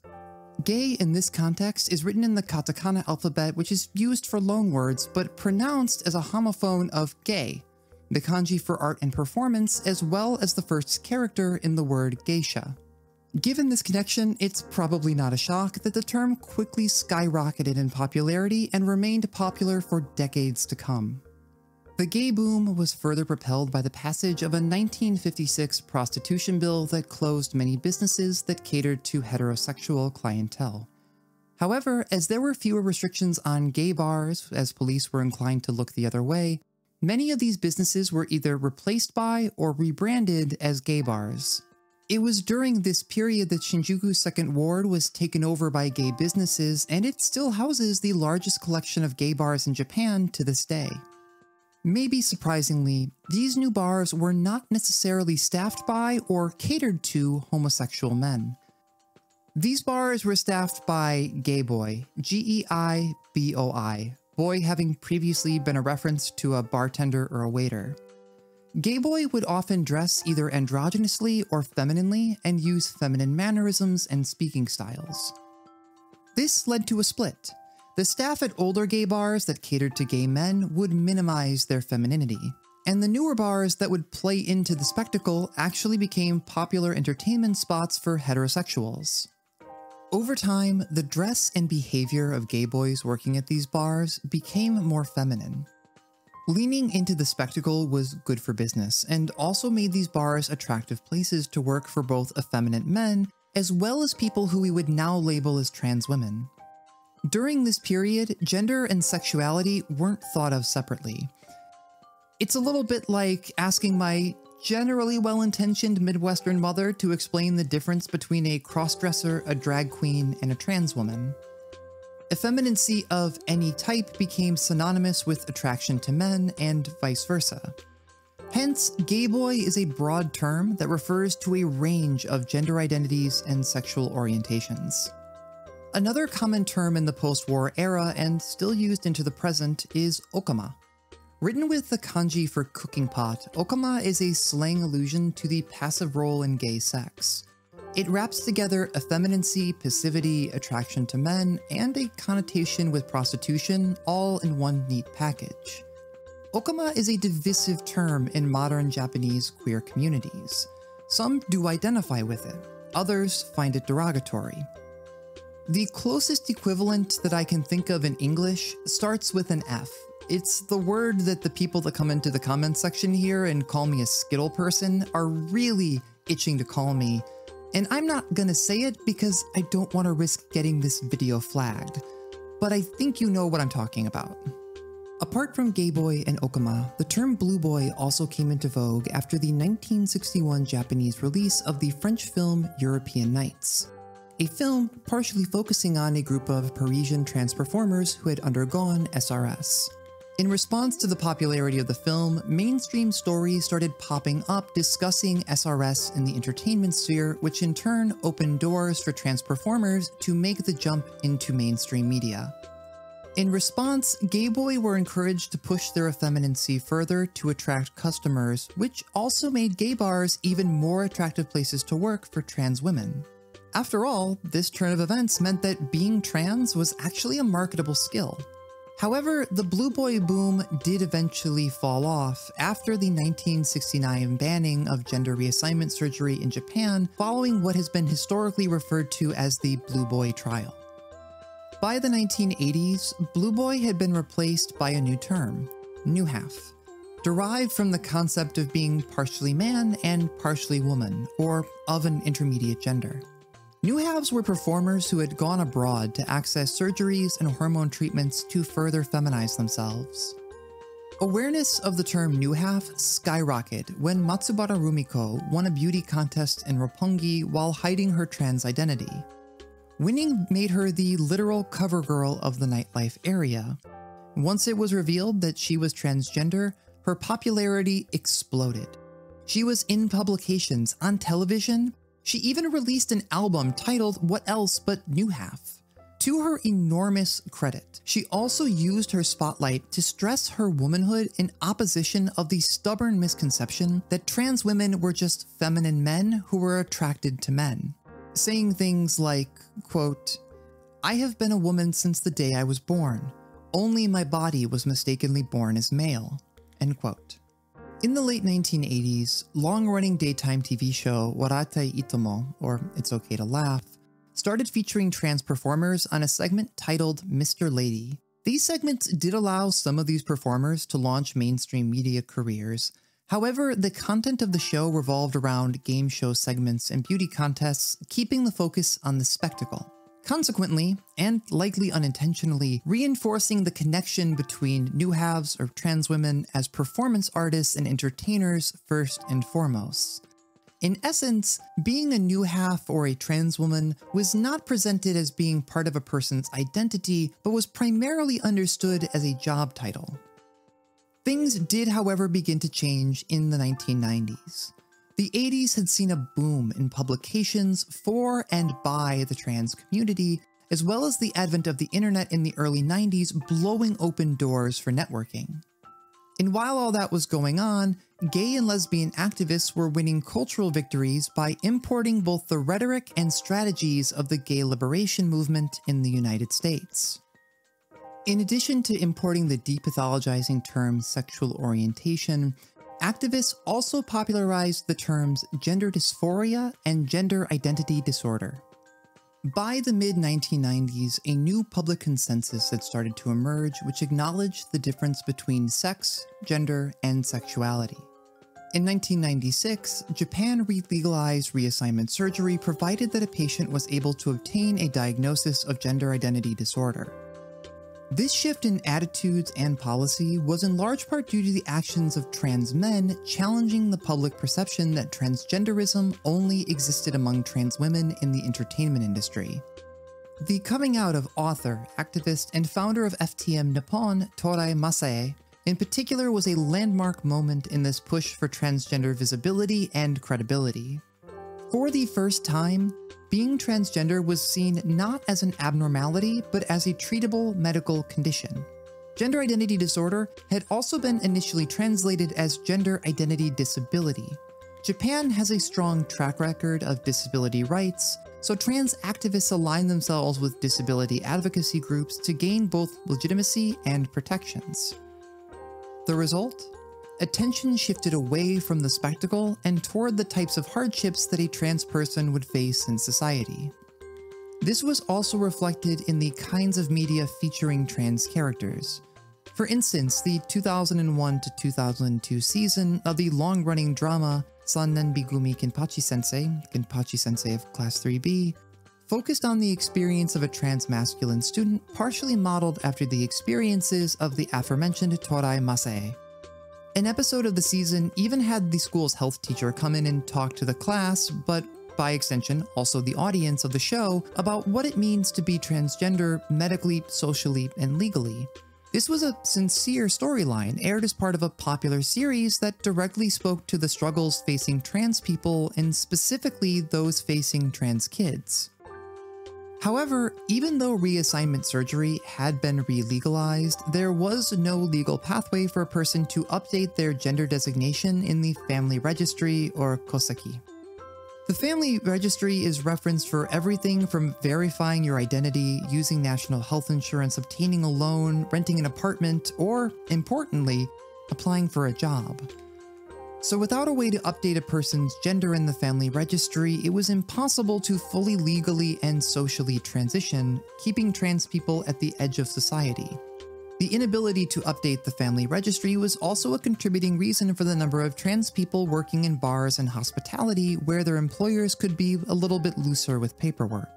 Gay in this context is written in the katakana alphabet, which is used for loanwords, but pronounced as a homophone of gay, the kanji for art and performance, as well as the first character in the word geisha. Given this connection, it's probably not a shock that the term quickly skyrocketed in popularity and remained popular for decades to come. The gay boom was further propelled by the passage of a 1956 prostitution bill that closed many businesses that catered to heterosexual clientele. However, as there were fewer restrictions on gay bars, as police were inclined to look the other way, many of these businesses were either replaced by or rebranded as gay bars. It was during this period that Shinjuku's Second Ward was taken over by gay businesses, and it still houses the largest collection of gay bars in Japan to this day. Maybe surprisingly, these new bars were not necessarily staffed by or catered to homosexual men. These bars were staffed by gay boy, G-E-I-B-O-I, boy having previously been a reference to a bartender or a waiter. Gay boy would often dress either androgynously or femininely and use feminine mannerisms and speaking styles. This led to a split. The staff at older gay bars that catered to gay men would minimize their femininity, and the newer bars that would play into the spectacle actually became popular entertainment spots for heterosexuals. Over time, the dress and behavior of gay boys working at these bars became more feminine. Leaning into the spectacle was good for business, and also made these bars attractive places to work for both effeminate men, as well as people who we would now label as trans women. During this period, gender and sexuality weren't thought of separately. It's a little bit like asking my generally well-intentioned Midwestern mother to explain the difference between a crossdresser, a drag queen, and a trans woman. Effeminacy of any type became synonymous with attraction to men and vice versa. Hence, gay boy is a broad term that refers to a range of gender identities and sexual orientations. Another common term in the post-war era, and still used into the present, is okama. Written with the kanji for cooking pot, okama is a slang allusion to the passive role in gay sex. It wraps together effeminacy, passivity, attraction to men, and a connotation with prostitution, all in one neat package. Okama is a divisive term in modern Japanese queer communities. Some do identify with it, others find it derogatory. The closest equivalent that I can think of in English starts with an F. It's the word that the people that come into the comments section here and call me a Skittle person are really itching to call me, and I'm not gonna say it because I don't want to risk getting this video flagged, but I think you know what I'm talking about. Apart from gay boy and okama, the term blue boy also came into vogue after the 1961 Japanese release of the French film European Nights, a film partially focusing on a group of Parisian trans performers who had undergone SRS. In response to the popularity of the film, mainstream stories started popping up discussing SRS in the entertainment sphere, which in turn opened doors for trans performers to make the jump into mainstream media. In response, gay boys were encouraged to push their effeminacy further to attract customers, which also made gay bars even more attractive places to work for trans women. After all, this turn of events meant that being trans was actually a marketable skill. However, the blue boy boom did eventually fall off after the 1969 banning of gender reassignment surgery in Japan following what has been historically referred to as the blue boy trial. By the 1980s, blue boy had been replaced by a new term, new half, derived from the concept of being partially man and partially woman, or of an intermediate gender. New halves were performers who had gone abroad to access surgeries and hormone treatments to further feminize themselves. Awareness of the term new half skyrocketed when Matsubara Rumiko won a beauty contest in Roppongi while hiding her trans identity. Winning made her the literal cover girl of the nightlife area. Once it was revealed that she was transgender, her popularity exploded. She was in publications, on television. She even released an album titled What Else But New Half. To her enormous credit, she also used her spotlight to stress her womanhood in opposition of the stubborn misconception that trans women were just feminine men who were attracted to men, saying things like, quote, "I have been a woman since the day I was born. Only my body was mistakenly born as male," end quote. In the late 1980s, long-running daytime TV show Waratai Itomo, or It's Okay to Laugh, started featuring trans performers on a segment titled Mr. Lady. These segments did allow some of these performers to launch mainstream media careers. However, the content of the show revolved around game show segments and beauty contests, keeping the focus on the spectacle. Consequently, and likely unintentionally, reinforcing the connection between new halves or trans women as performance artists and entertainers first and foremost. In essence, being a new half or a trans woman was not presented as being part of a person's identity, but was primarily understood as a job title. Things did, however, begin to change in the 1990s. The 80s had seen a boom in publications for and by the trans community, as well as the advent of the internet in the early 90s blowing open doors for networking. And while all that was going on, gay and lesbian activists were winning cultural victories by importing both the rhetoric and strategies of the gay liberation movement in the United States. In addition to importing the depathologizing term sexual orientation, activists also popularized the terms gender dysphoria and gender identity disorder. By the mid-1990s, a new public consensus had started to emerge which acknowledged the difference between sex, gender, and sexuality. In 1996, Japan re-legalized reassignment surgery provided that a patient was able to obtain a diagnosis of gender identity disorder. This shift in attitudes and policy was in large part due to the actions of trans men challenging the public perception that transgenderism only existed among trans women in the entertainment industry. The coming out of author, activist, and founder of FTM Nippon, Torai Masae, in particular was a landmark moment in this push for transgender visibility and credibility. For the first time, being transgender was seen not as an abnormality, but as a treatable medical condition. Gender identity disorder had also been initially translated as gender identity disability. Japan has a strong track record of disability rights, so trans activists align themselves with disability advocacy groups to gain both legitimacy and protections. The result? Attention shifted away from the spectacle and toward the types of hardships that a trans person would face in society. This was also reflected in the kinds of media featuring trans characters. For instance, the 2001 to 2002 season of the long-running drama Sannen Bigumi Kenpachi Sensei of Class 3B, focused on the experience of a trans-masculine student partially modeled after the experiences of the aforementioned Torai Masae. An episode of the season even had the school's health teacher come in and talk to the class, but by extension, also the audience of the show, about what it means to be transgender medically, socially, and legally. This was a sincere storyline aired as part of a popular series that directly spoke to the struggles facing trans people and specifically those facing trans kids. However, even though reassignment surgery had been re-legalized, there was no legal pathway for a person to update their gender designation in the family registry or koseki. The family registry is referenced for everything from verifying your identity, using national health insurance, obtaining a loan, renting an apartment, or, importantly, applying for a job. So without a way to update a person's gender in the family registry, it was impossible to fully legally and socially transition, keeping trans people at the edge of society. The inability to update the family registry was also a contributing reason for the number of trans people working in bars and hospitality where their employers could be a little bit looser with paperwork.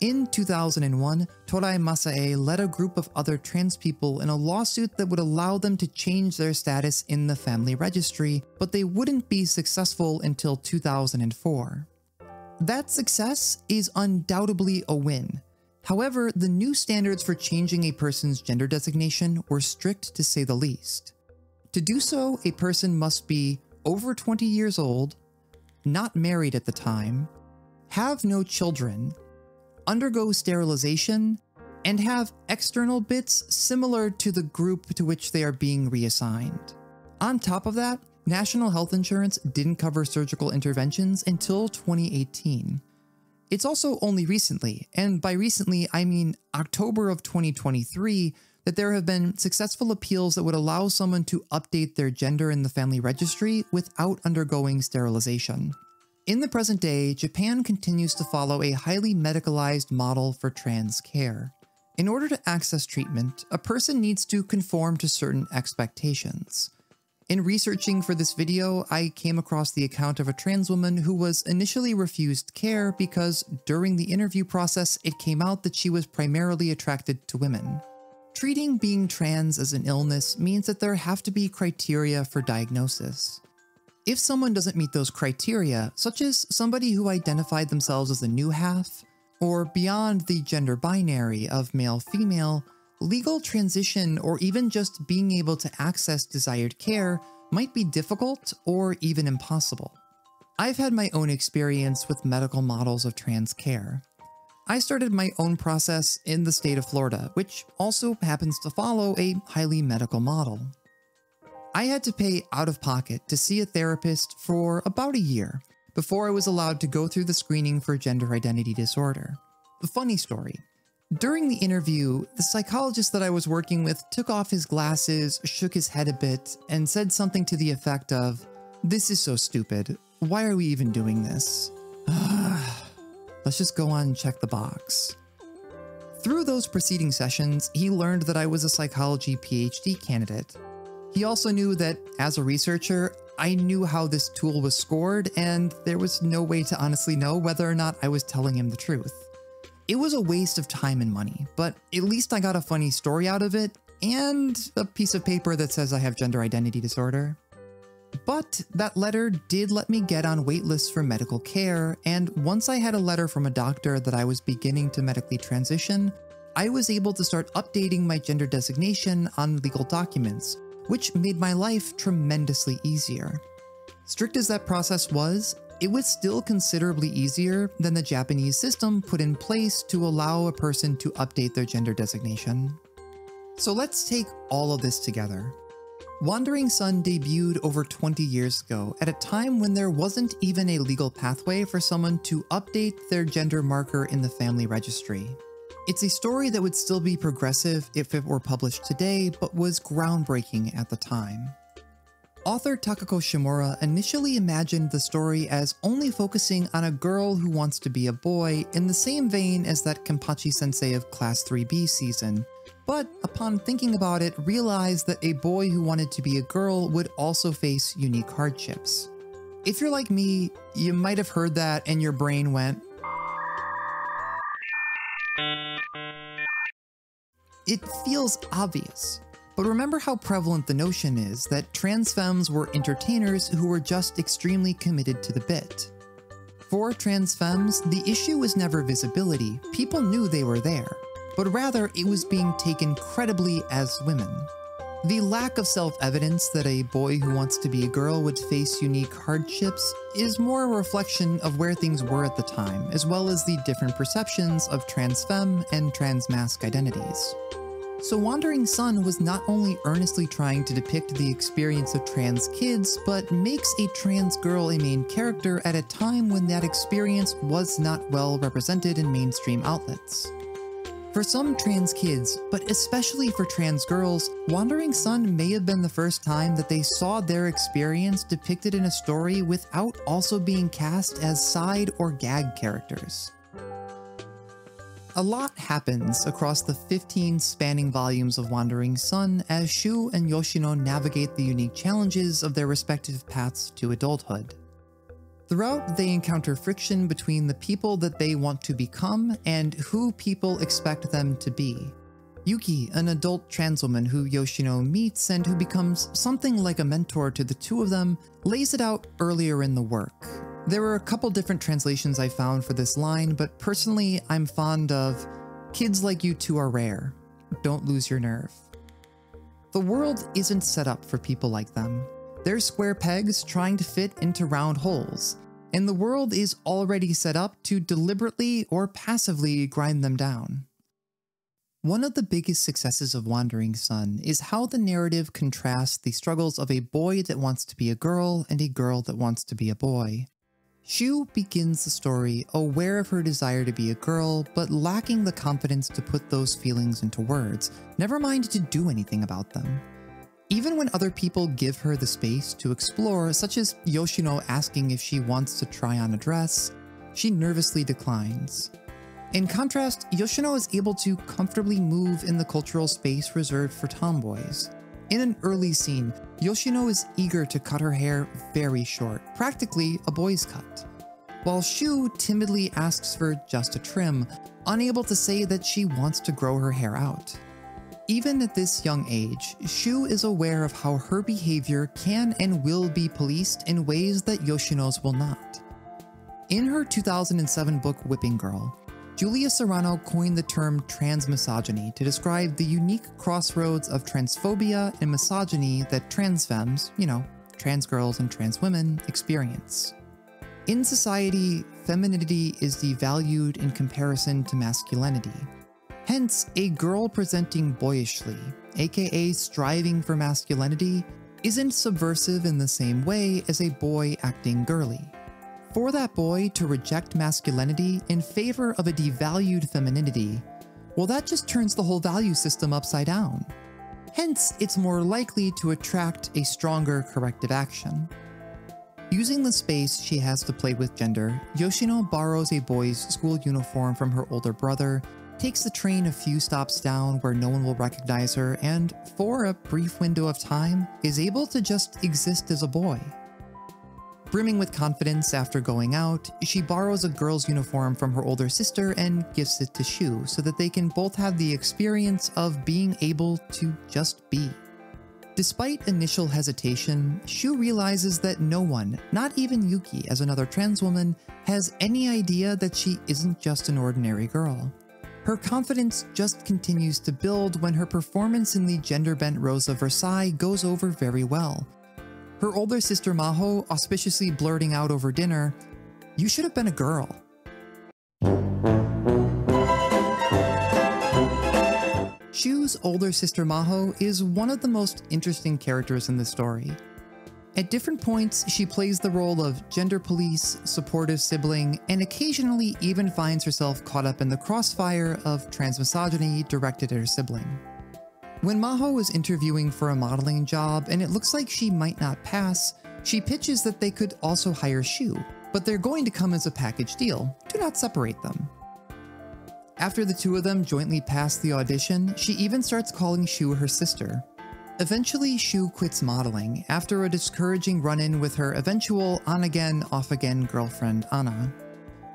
In 2001, Torai Masae led a group of other trans people in a lawsuit that would allow them to change their status in the family registry, but they wouldn't be successful until 2004. That success is undoubtedly a win. However, the new standards for changing a person's gender designation were strict to say the least. To do so, a person must be over 20 years old, not married at the time, have no children, undergo sterilization, and have external bits similar to the group to which they are being reassigned. On top of that, national health insurance didn't cover surgical interventions until 2018. It's also only recently, and by recently I mean October of 2023, that there have been successful appeals that would allow someone to update their gender in the family registry without undergoing sterilization. In the present day, Japan continues to follow a highly medicalized model for trans care. In order to access treatment, a person needs to conform to certain expectations. In researching for this video, I came across the account of a trans woman who was initially refused care because during the interview process, it came out that she was primarily attracted to women. Treating being trans as an illness means that there have to be criteria for diagnosis. If someone doesn't meet those criteria, such as somebody who identified themselves as the new half, or beyond the gender binary of male-female, legal transition or even just being able to access desired care might be difficult or even impossible. I've had my own experience with medical models of trans care. I started my own process in the state of Florida, which also happens to follow a highly medical model. I had to pay out of pocket to see a therapist for about a year before I was allowed to go through the screening for gender identity disorder. Funny story. During the interview, the psychologist that I was working with took off his glasses, shook his head a bit, and said something to the effect of, "This is so stupid. Why are we even doing this? Let's just go on and check the box." Through those preceding sessions, he learned that I was a psychology PhD candidate. He also knew that, as a researcher, I knew how this tool was scored, and there was no way to honestly know whether or not I was telling him the truth. It was a waste of time and money, but at least I got a funny story out of it and a piece of paper that says I have gender identity disorder. But that letter did let me get on wait lists for medical care, and once I had a letter from a doctor that I was beginning to medically transition, I was able to start updating my gender designation on legal documents, which made my life tremendously easier. Strict as that process was, it was still considerably easier than the Japanese system put in place to allow a person to update their gender designation. So let's take all of this together. Wandering Son debuted over 20 years ago at a time when there wasn't even a legal pathway for someone to update their gender marker in the family registry. It's a story that would still be progressive if it were published today, but was groundbreaking at the time. Author Takako Shimura initially imagined the story as only focusing on a girl who wants to be a boy in the same vein as that Kenpachi sensei of Class 3B season, but upon thinking about it, realized that a boy who wanted to be a girl would also face unique hardships. If you're like me, you might have heard that and your brain went... It feels obvious. But remember how prevalent the notion is that trans femmes were entertainers who were just extremely committed to the bit. For trans femmes, the issue was never visibility, people knew they were there, but rather it was being taken credibly as women. The lack of self-evidence that a boy who wants to be a girl would face unique hardships is more a reflection of where things were at the time, as well as the different perceptions of trans femme and trans masc identities. So Wandering Son was not only earnestly trying to depict the experience of trans kids, but makes a trans girl a main character at a time when that experience was not well represented in mainstream outlets. For some trans kids, but especially for trans girls, Wandering Son may have been the first time that they saw their experience depicted in a story without also being cast as side or gag characters. A lot happens across the 15 spanning volumes of Wandering Son as Shu and Yoshino navigate the unique challenges of their respective paths to adulthood. Throughout, they encounter friction between the people that they want to become and who people expect them to be. Yuki, an adult trans woman who Yoshino meets and who becomes something like a mentor to the two of them, lays it out earlier in the work. There were a couple different translations I found for this line, but personally I'm fond of "Kids like you two are rare. Don't lose your nerve." The world isn't set up for people like them. They're square pegs trying to fit into round holes, and the world is already set up to deliberately or passively grind them down. One of the biggest successes of Wandering Son is how the narrative contrasts the struggles of a boy that wants to be a girl and a girl that wants to be a boy. Shu begins the story aware of her desire to be a girl, but lacking the confidence to put those feelings into words, never mind to do anything about them. Even when other people give her the space to explore, such as Yoshino asking if she wants to try on a dress, she nervously declines. In contrast, Yoshino is able to comfortably move in the cultural space reserved for tomboys. In an early scene, Yoshino is eager to cut her hair very short, practically a boy's cut, while Shu timidly asks for just a trim, unable to say that she wants to grow her hair out. Even at this young age, Shu is aware of how her behavior can and will be policed in ways that Yoshino's will not. In her 2007 book Whipping Girl, Julia Serrano coined the term transmisogyny to describe the unique crossroads of transphobia and misogyny that trans femmes, you know, trans girls and trans women, experience. In society, femininity is devalued in comparison to masculinity. Hence, a girl presenting boyishly, aka striving for masculinity, isn't subversive in the same way as a boy acting girly. For that boy to reject masculinity in favor of a devalued femininity, well, that just turns the whole value system upside down. Hence, it's more likely to attract a stronger corrective action. Using the space she has to play with gender, Yoshino borrows a boy's school uniform from her older brother, takes the train a few stops down where no one will recognize her, and for a brief window of time, is able to just exist as a boy. Brimming with confidence after going out, she borrows a girl's uniform from her older sister and gifts it to Shu so that they can both have the experience of being able to just be. Despite initial hesitation, Shu realizes that no one, not even Yuki as another trans woman, has any idea that she isn't just an ordinary girl. Her confidence just continues to build when her performance in the gender-bent Rose of Versailles goes over very well. Her older sister Maho auspiciously blurting out over dinner, "You should have been a girl." Shu's older sister Maho is one of the most interesting characters in the story. At different points, she plays the role of gender police, supportive sibling, and occasionally even finds herself caught up in the crossfire of transmisogyny directed at her sibling. When Maho is interviewing for a modeling job and it looks like she might not pass, she pitches that they could also hire Shu, but they're going to come as a package deal. Do not separate them. After the two of them jointly pass the audition, she even starts calling Shu her sister. Eventually, Shu quits modeling after a discouraging run-in with her eventual on-again, off-again girlfriend, Anna.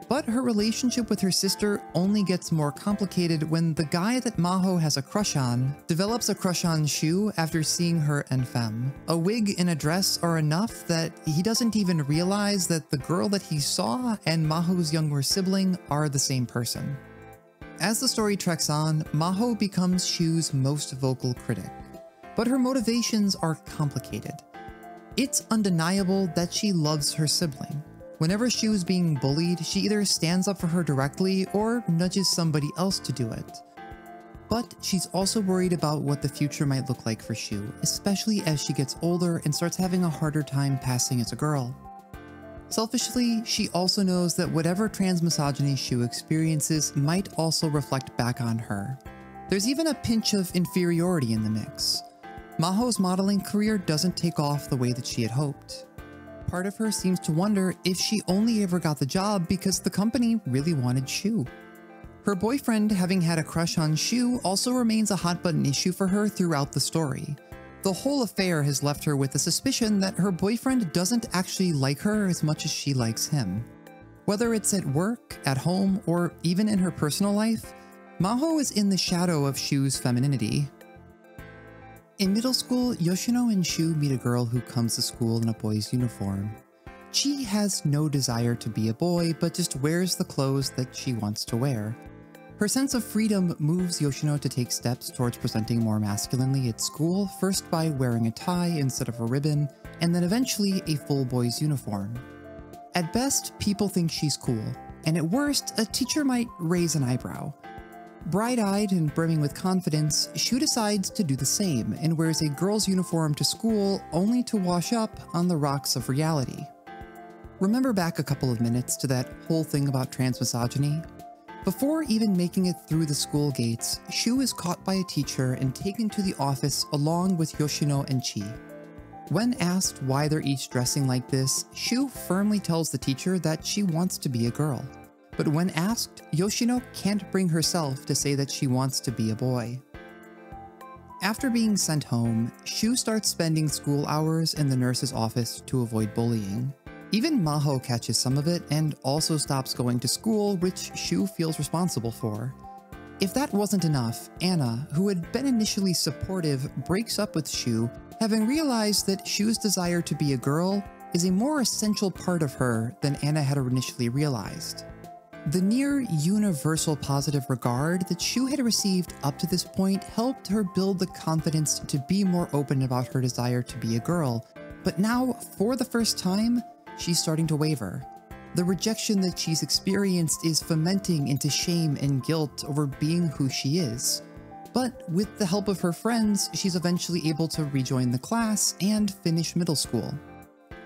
But her relationship with her sister only gets more complicated when the guy that Maho has a crush on develops a crush on Shu after seeing her en femme. A wig and a dress are enough that he doesn't even realize that the girl that he saw and Maho's younger sibling are the same person. As the story treks on, Maho becomes Shu's most vocal critic. But her motivations are complicated. It's undeniable that she loves her sibling. Whenever Shu is being bullied, she either stands up for her directly or nudges somebody else to do it. But she's also worried about what the future might look like for Shu, especially as she gets older and starts having a harder time passing as a girl. Selfishly, she also knows that whatever transmisogyny Shu experiences might also reflect back on her. There's even a pinch of inferiority in the mix. Maho's modeling career doesn't take off the way that she had hoped. Part of her seems to wonder if she only ever got the job because the company really wanted Shu. Her boyfriend, having had a crush on Shu, also remains a hot-button issue for her throughout the story. The whole affair has left her with the suspicion that her boyfriend doesn't actually like her as much as she likes him. Whether it's at work, at home, or even in her personal life, Maho is in the shadow of Shu's femininity. In middle school, Yoshino and Shu meet a girl who comes to school in a boy's uniform. Chi has no desire to be a boy, but just wears the clothes that she wants to wear. Her sense of freedom moves Yoshino to take steps towards presenting more masculinely at school, first by wearing a tie instead of a ribbon, and then eventually a full boy's uniform. At best, people think she's cool, and at worst, a teacher might raise an eyebrow. Bright-eyed and brimming with confidence, Shu decides to do the same and wears a girl's uniform to school only to wash up on the rocks of reality. Remember back a couple of minutes to that whole thing about transmisogyny? Before even making it through the school gates, Shu is caught by a teacher and taken to the office along with Yoshino and Chi. When asked why they're each dressing like this, Shu firmly tells the teacher that she wants to be a girl. But when asked, Yoshino can't bring herself to say that she wants to be a boy. After being sent home, Shu starts spending school hours in the nurse's office to avoid bullying. Even Maho catches some of it and also stops going to school, which Shu feels responsible for. If that wasn't enough, Anna, who had been initially supportive, breaks up with Shu, having realized that Shu's desire to be a girl is a more essential part of her than Anna had initially realized. The near universal positive regard that Shu had received up to this point helped her build the confidence to be more open about her desire to be a girl, but now, for the first time, she's starting to waver. The rejection that she's experienced is fomenting into shame and guilt over being who she is. But with the help of her friends, she's eventually able to rejoin the class and finish middle school.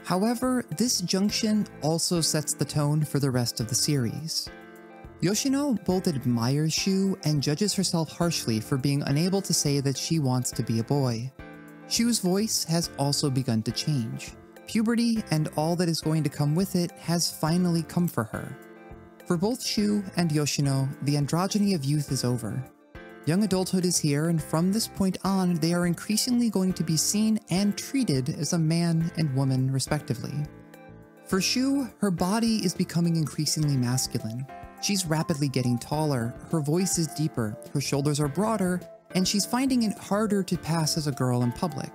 However, this junction also sets the tone for the rest of the series. Yoshino both admires Shu and judges herself harshly for being unable to say that she wants to be a boy. Shu's voice has also begun to change. Puberty and all that is going to come with it has finally come for her. For both Shu and Yoshino, the androgyny of youth is over. Young adulthood is here, and from this point on, they are increasingly going to be seen and treated as a man and woman, respectively. For Shu, her body is becoming increasingly masculine. She's rapidly getting taller, her voice is deeper, her shoulders are broader, and she's finding it harder to pass as a girl in public.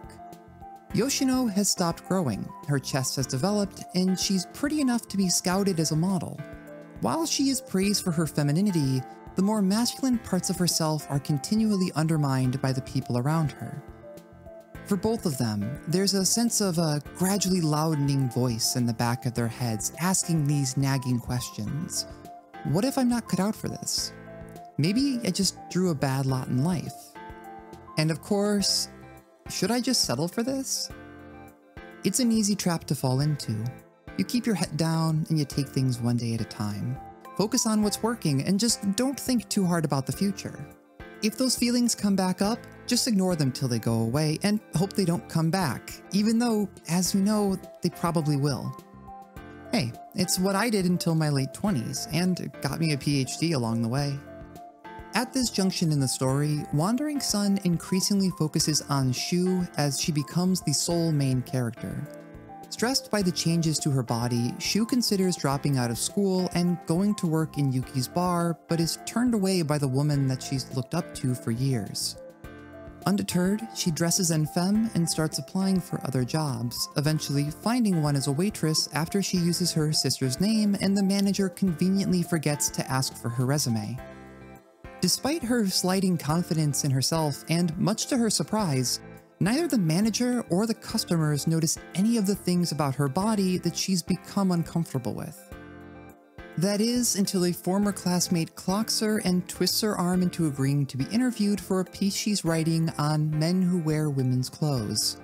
Yoshino has stopped growing, her chest has developed, and she's pretty enough to be scouted as a model. While she is praised for her femininity, the more masculine parts of herself are continually undermined by the people around her. For both of them, there's a sense of a gradually loudening voice in the back of their heads asking these nagging questions. What if I'm not cut out for this? Maybe I just drew a bad lot in life. And of course, should I just settle for this? It's an easy trap to fall into. You keep your head down and you take things one day at a time. Focus on what's working and just don't think too hard about the future. If those feelings come back up, just ignore them till they go away and hope they don't come back, even though, as you know, they probably will. Hey, it's what I did until my late 20s, and it got me a PhD along the way. At this junction in the story, Wandering Son increasingly focuses on Shu as she becomes the sole main character. Stressed by the changes to her body, Shu considers dropping out of school and going to work in Yuki's bar, but is turned away by the woman that she's looked up to for years. Undeterred, she dresses en femme and starts applying for other jobs, eventually finding one as a waitress after she uses her sister's name and the manager conveniently forgets to ask for her resume. Despite her sliding confidence in herself, and much to her surprise, neither the manager or the customers notice any of the things about her body that she's become uncomfortable with. That is, until a former classmate clocks her and twists her arm into agreeing to be interviewed for a piece she's writing on men who wear women's clothes.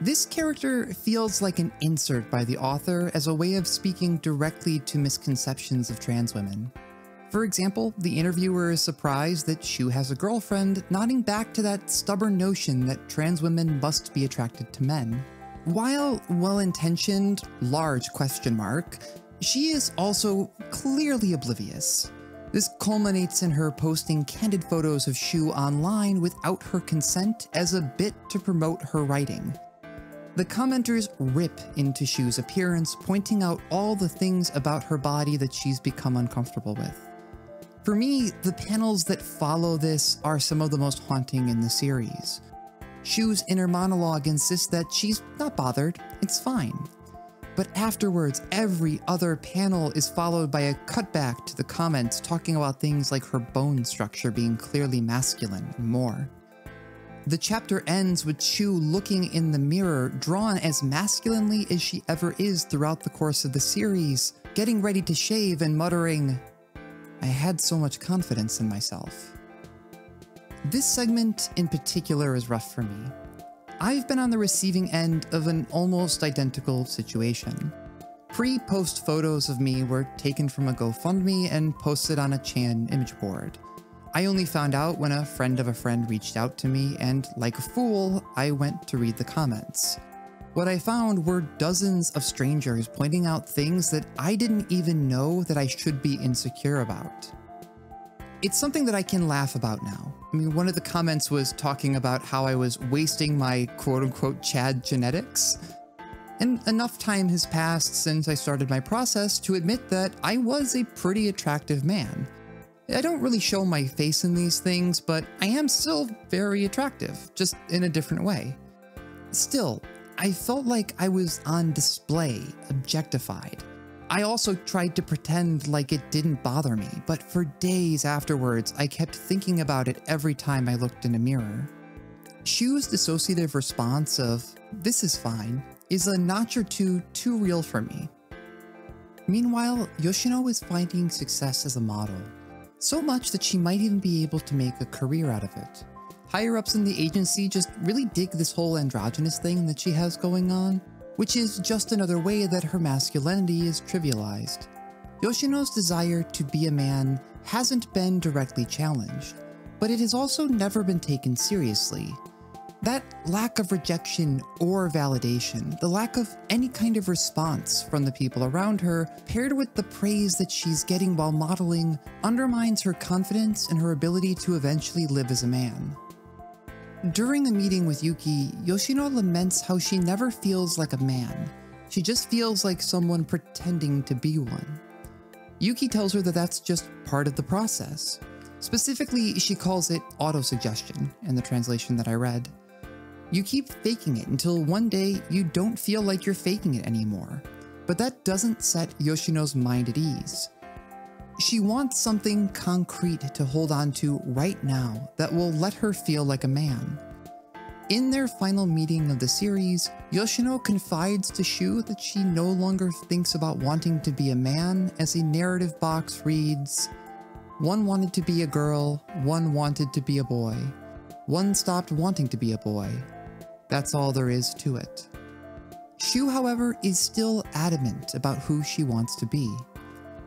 This character feels like an insert by the author as a way of speaking directly to misconceptions of trans women. For example, the interviewer is surprised that Shu has a girlfriend, nodding back to that stubborn notion that trans women must be attracted to men. While well-intentioned, large question mark, she is also clearly oblivious. This culminates in her posting candid photos of Shu online without her consent as a bit to promote her writing. The commenters rip into Shu's appearance, pointing out all the things about her body that she's become uncomfortable with. For me, the panels that follow this are some of the most haunting in the series. Shu's inner monologue insists that she's not bothered, it's fine. But afterwards, every other panel is followed by a cutback to the comments talking about things like her bone structure being clearly masculine and more. The chapter ends with Chu looking in the mirror, drawn as masculinely as she ever is throughout the course of the series, getting ready to shave and muttering, "I had so much confidence in myself." This segment in particular is rough for me. I've been on the receiving end of an almost identical situation. Pre-post photos of me were taken from a GoFundMe and posted on a Chan image board. I only found out when a friend of a friend reached out to me, and like a fool, I went to read the comments. What I found were dozens of strangers pointing out things that I didn't even know that I should be insecure about. It's something that I can laugh about now. I mean, one of the comments was talking about how I was wasting my quote-unquote Chad genetics. And enough time has passed since I started my process to admit that I was a pretty attractive man. I don't really show my face in these things, but I am still very attractive, just in a different way. Still, I felt like I was on display, objectified. I also tried to pretend like it didn't bother me, but for days afterwards, I kept thinking about it every time I looked in a mirror. Chu's dissociative response of, "This is fine," is a notch or two too real for me. Meanwhile, Yoshino is finding success as a model, so much that she might even be able to make a career out of it. Higher-ups in the agency just really dig this whole androgynous thing that she has going on, which is just another way that her masculinity is trivialized. Yoshino's desire to be a man hasn't been directly challenged, but it has also never been taken seriously. That lack of rejection or validation, the lack of any kind of response from the people around her, paired with the praise that she's getting while modeling, undermines her confidence and her ability to eventually live as a man. During a meeting with Yuki, Yoshino laments how she never feels like a man. She just feels like someone pretending to be one. Yuki tells her that that's just part of the process. Specifically, she calls it autosuggestion in the translation that I read. You keep faking it until one day you don't feel like you're faking it anymore. But that doesn't set Yoshino's mind at ease. She wants something concrete to hold on to right now that will let her feel like a man. In their final meeting of the series, Yoshino confides to Shu that she no longer thinks about wanting to be a man, as a narrative box reads, "One wanted to be a girl, one wanted to be a boy. One stopped wanting to be a boy. That's all there is to it." Shu, however, is still adamant about who she wants to be.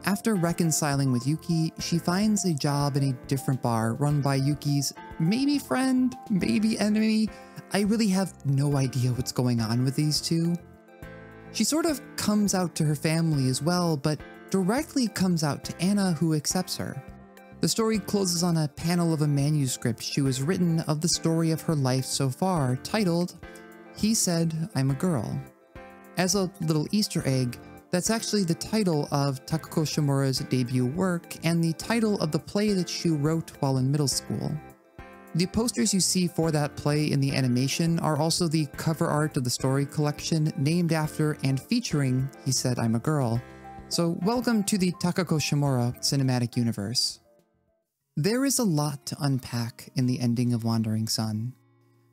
After reconciling with Yuki, she finds a job in a different bar run by Yuki's maybe friend, maybe enemy. I really have no idea what's going on with these two. She sort of comes out to her family as well, but directly comes out to Anna, who accepts her. The story closes on a panel of a manuscript she has written of the story of her life so far, titled, "He Said I'm a Girl." As a little Easter egg, that's actually the title of Takako Shimura's debut work and the title of the play that she wrote while in middle school. The posters you see for that play in the animation are also the cover art of the story collection named after and featuring He Said I'm a Girl. So welcome to the Takako Shimura cinematic universe. There is a lot to unpack in the ending of Wandering Son.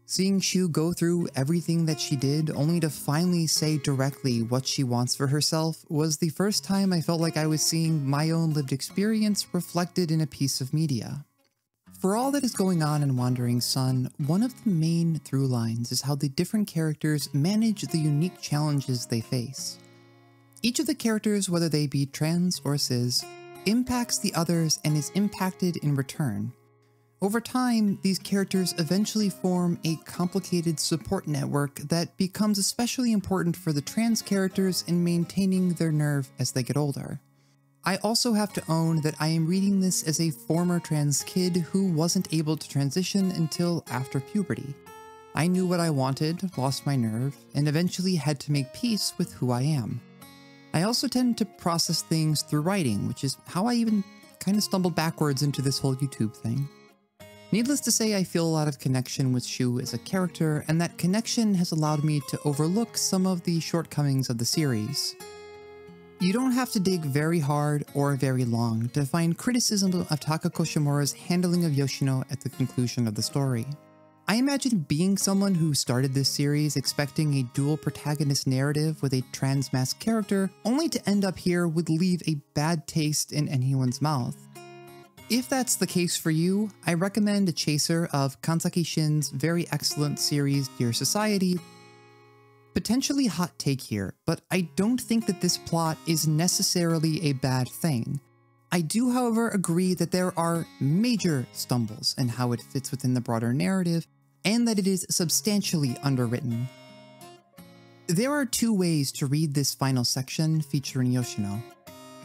Seeing Shu go through everything that she did, only to finally say directly what she wants for herself, was the first time I felt like I was seeing my own lived experience reflected in a piece of media. For all that is going on in Wandering Son, one of the main through lines is how the different characters manage the unique challenges they face. Each of the characters, whether they be trans or cis, impacts the others and is impacted in return. Over time, these characters eventually form a complicated support network that becomes especially important for the trans characters in maintaining their nerve as they get older. I also have to own that I am reading this as a former trans kid who wasn't able to transition until after puberty. I knew what I wanted, lost my nerve, and eventually had to make peace with who I am. I also tend to process things through writing, which is how I even kind of stumbled backwards into this whole YouTube thing. Needless to say, I feel a lot of connection with Shu as a character, and that connection has allowed me to overlook some of the shortcomings of the series. You don't have to dig very hard or very long to find criticism of Takako Shimura's handling of Yoshino at the conclusion of the story. I imagine being someone who started this series expecting a dual protagonist narrative with a trans-masked character, only to end up here would leave a bad taste in anyone's mouth. If that's the case for you, I recommend a chaser of Kansaki Shin's very excellent series Dear Society. Potentially hot take here, but I don't think that this plot is necessarily a bad thing. I do, however, agree that there are major stumbles in how it fits within the broader narrative, and that it is substantially underwritten. There are two ways to read this final section featuring Yoshino.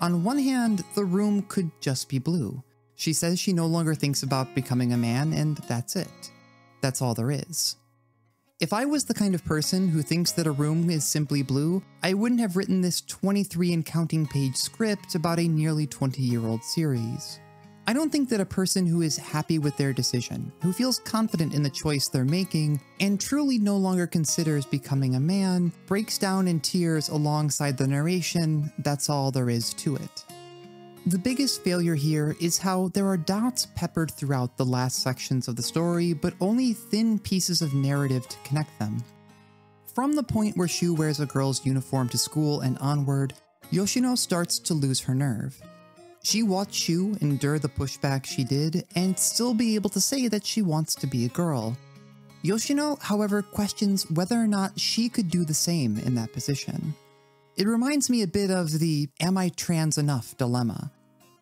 On one hand, the room could just be blue. She says she no longer thinks about becoming a man, and that's it. That's all there is. If I was the kind of person who thinks that a room is simply blue, I wouldn't have written this 23 and counting page script about a nearly 20-year-old series. I don't think that a person who is happy with their decision, who feels confident in the choice they're making, and truly no longer considers becoming a man, breaks down in tears alongside the narration, that's all there is to it. The biggest failure here is how there are dots peppered throughout the last sections of the story, but only thin pieces of narrative to connect them. From the point where Shu wears a girl's uniform to school and onward, Yoshino starts to lose her nerve. She watched Shu endure the pushback she did, and still be able to say that she wants to be a girl. Yoshino, however, questions whether or not she could do the same in that position. It reminds me a bit of the "Am I trans enough?" dilemma.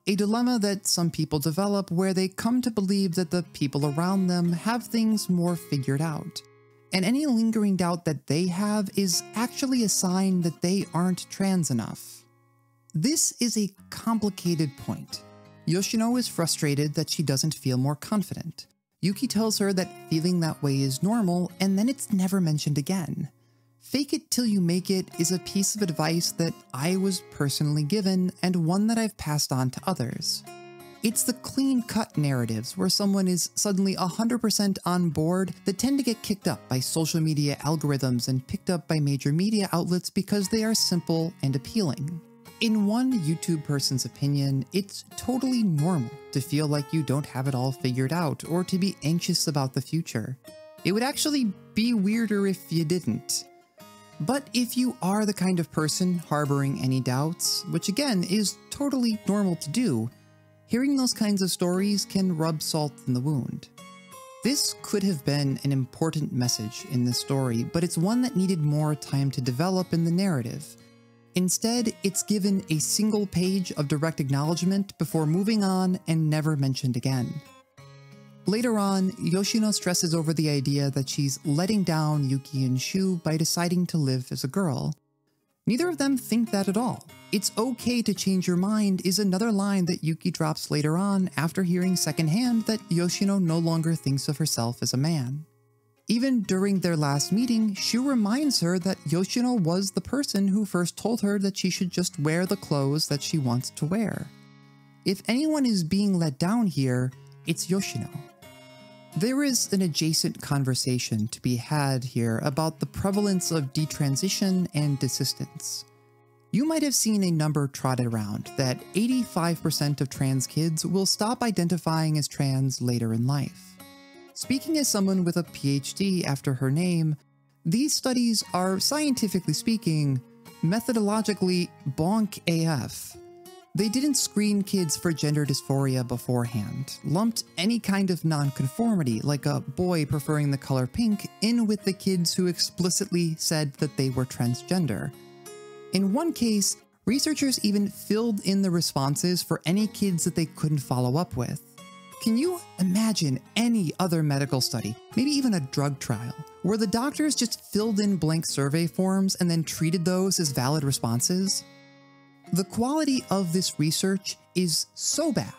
A dilemma that some people develop where they come to believe that the people around them have things more figured out, and any lingering doubt that they have is actually a sign that they aren't trans enough. This is a complicated point. Yoshino is frustrated that she doesn't feel more confident. Yuki tells her that feeling that way is normal, and then it's never mentioned again. Fake it till you make it is a piece of advice that I was personally given, and one that I've passed on to others. It's the clean-cut narratives where someone is suddenly 100% on board that tend to get kicked up by social media algorithms and picked up by major media outlets because they are simple and appealing. In one YouTube person's opinion, it's totally normal to feel like you don't have it all figured out or to be anxious about the future. It would actually be weirder if you didn't. But if you are the kind of person harboring any doubts, which again is totally normal to do, hearing those kinds of stories can rub salt in the wound. This could have been an important message in this story, but it's one that needed more time to develop in the narrative. Instead, it's given a single page of direct acknowledgement before moving on and never mentioned again. Later on, Yoshino stresses over the idea that she's letting down Yuki and Shu by deciding to live as a girl. Neither of them think that at all. "It's okay to change your mind" is another line that Yuki drops later on after hearing secondhand that Yoshino no longer thinks of herself as a man. Even during their last meeting, Shu reminds her that Yoshino was the person who first told her that she should just wear the clothes that she wants to wear. If anyone is being let down here, it's Yoshino. There is an adjacent conversation to be had here about the prevalence of detransition and desistance. You might have seen a number trotted around that 85% of trans kids will stop identifying as trans later in life. Speaking as someone with a PhD after her name, these studies are, scientifically speaking, methodologically bonk AF. They didn't screen kids for gender dysphoria beforehand, lumped any kind of nonconformity, like a boy preferring the color pink, in with the kids who explicitly said that they were transgender. In one case, researchers even filled in the responses for any kids that they couldn't follow up with. Can you imagine any other medical study, maybe even a drug trial, where the doctors just filled in blank survey forms and then treated those as valid responses? The quality of this research is so bad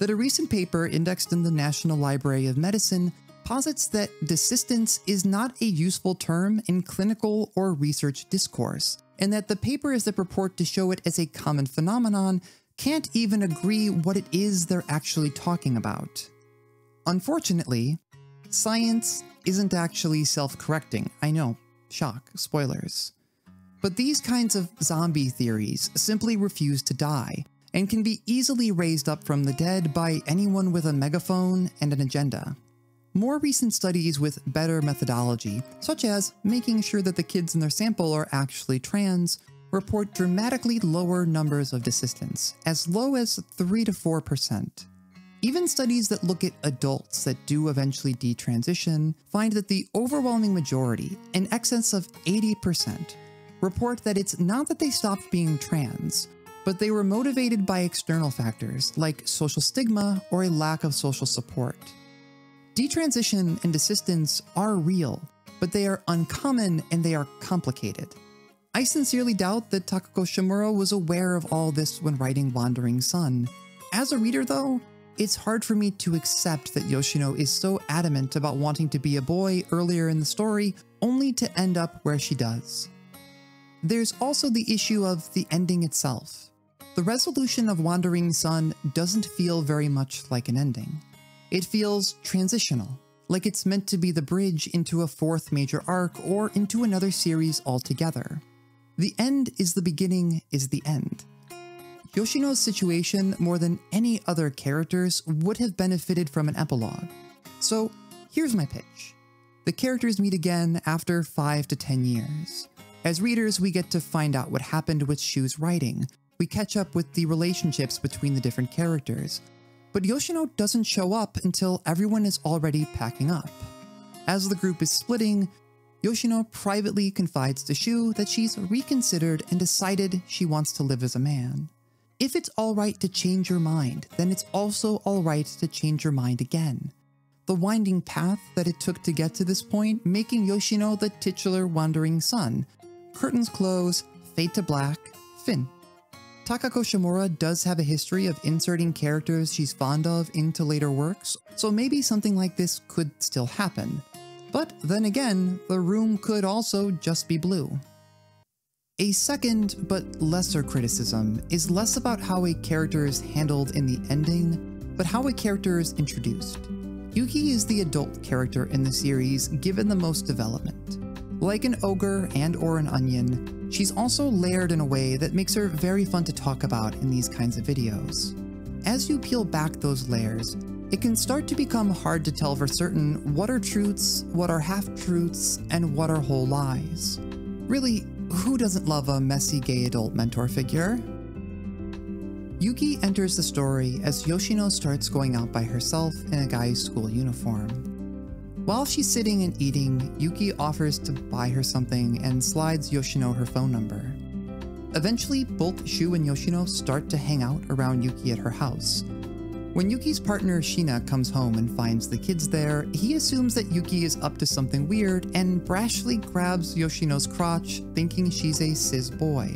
that a recent paper indexed in the National Library of Medicine posits that desistance is not a useful term in clinical or research discourse, and that the papers that purport to show it as a common phenomenon can't even agree what it is they're actually talking about. Unfortunately, science isn't actually self-correcting. I know, shock, spoilers. But these kinds of zombie theories simply refuse to die, and can be easily raised up from the dead by anyone with a megaphone and an agenda. More recent studies with better methodology, such as making sure that the kids in their sample are actually trans, report dramatically lower numbers of desistance, as low as 3 to 4%. Even studies that look at adults that do eventually detransition find that the overwhelming majority, in excess of 80%, report that it's not that they stopped being trans, but they were motivated by external factors like social stigma or a lack of social support. Detransition and desistance are real, but they are uncommon and they are complicated. I sincerely doubt that Takako Shimura was aware of all this when writing Wandering Son. As a reader though, it's hard for me to accept that Yoshino is so adamant about wanting to be a boy earlier in the story, only to end up where she does. There's also the issue of the ending itself. The resolution of Wandering Son doesn't feel very much like an ending. It feels transitional, like it's meant to be the bridge into a fourth major arc or into another series altogether. The end is the beginning is the end. Yoshino's situation, more than any other characters, would have benefited from an epilogue. So here's my pitch. The characters meet again after 5 to 10 years. As readers, we get to find out what happened with Shu's writing. We catch up with the relationships between the different characters. But Yoshino doesn't show up until everyone is already packing up. As the group is splitting, Yoshino privately confides to Shu that she's reconsidered and decided she wants to live as a man. If it's alright to change your mind, then it's also alright to change your mind again. The winding path that it took to get to this point, making Yoshino the titular Wandering Son. Curtains close, fade to black, fin. Takako Shimura does have a history of inserting characters she's fond of into later works, so maybe something like this could still happen. But then again, the room could also just be blue. A second, but lesser criticism, is less about how a character is handled in the ending, but how a character is introduced. Yuki is the adult character in the series given the most development. Like an ogre and or an onion, she's also layered in a way that makes her very fun to talk about in these kinds of videos. As you peel back those layers, it can start to become hard to tell for certain what are truths, what are half-truths, and what are whole lies. Really, who doesn't love a messy gay adult mentor figure? Yuki enters the story as Yoshino starts going out by herself in a guy's school uniform. While she's sitting and eating, Yuki offers to buy her something and slides Yoshino her phone number. Eventually, both Shu and Yoshino start to hang out around Yuki at her house. When Yuki's partner Shina comes home and finds the kids there, he assumes that Yuki is up to something weird and brashly grabs Yoshino's crotch, thinking she's a cis boy.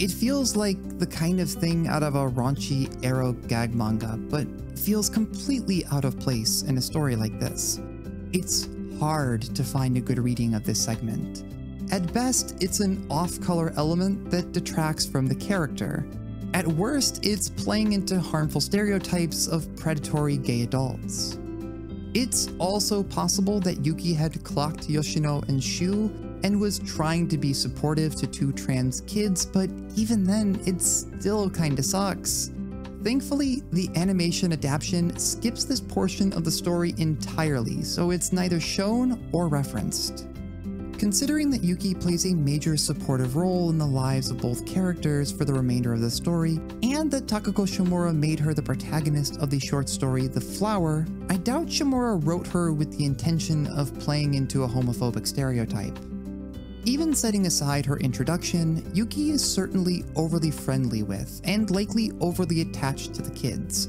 It feels like the kind of thing out of a raunchy ero gag manga, but feels completely out of place in a story like this. It's hard to find a good reading of this segment. At best, it's an off-color element that detracts from the character. At worst, it's playing into harmful stereotypes of predatory gay adults. It's also possible that Yuki had clocked Yoshino and Shu and was trying to be supportive to two trans kids, but even then, it still kinda sucks. Thankfully, the animation adaptation skips this portion of the story entirely, so it's neither shown or referenced. Considering that Yuki plays a major supportive role in the lives of both characters for the remainder of the story, and that Takako Shimura made her the protagonist of the short story The Flower, I doubt Shimura wrote her with the intention of playing into a homophobic stereotype. Even setting aside her introduction, Yuki is certainly overly friendly with, and likely overly attached to the kids,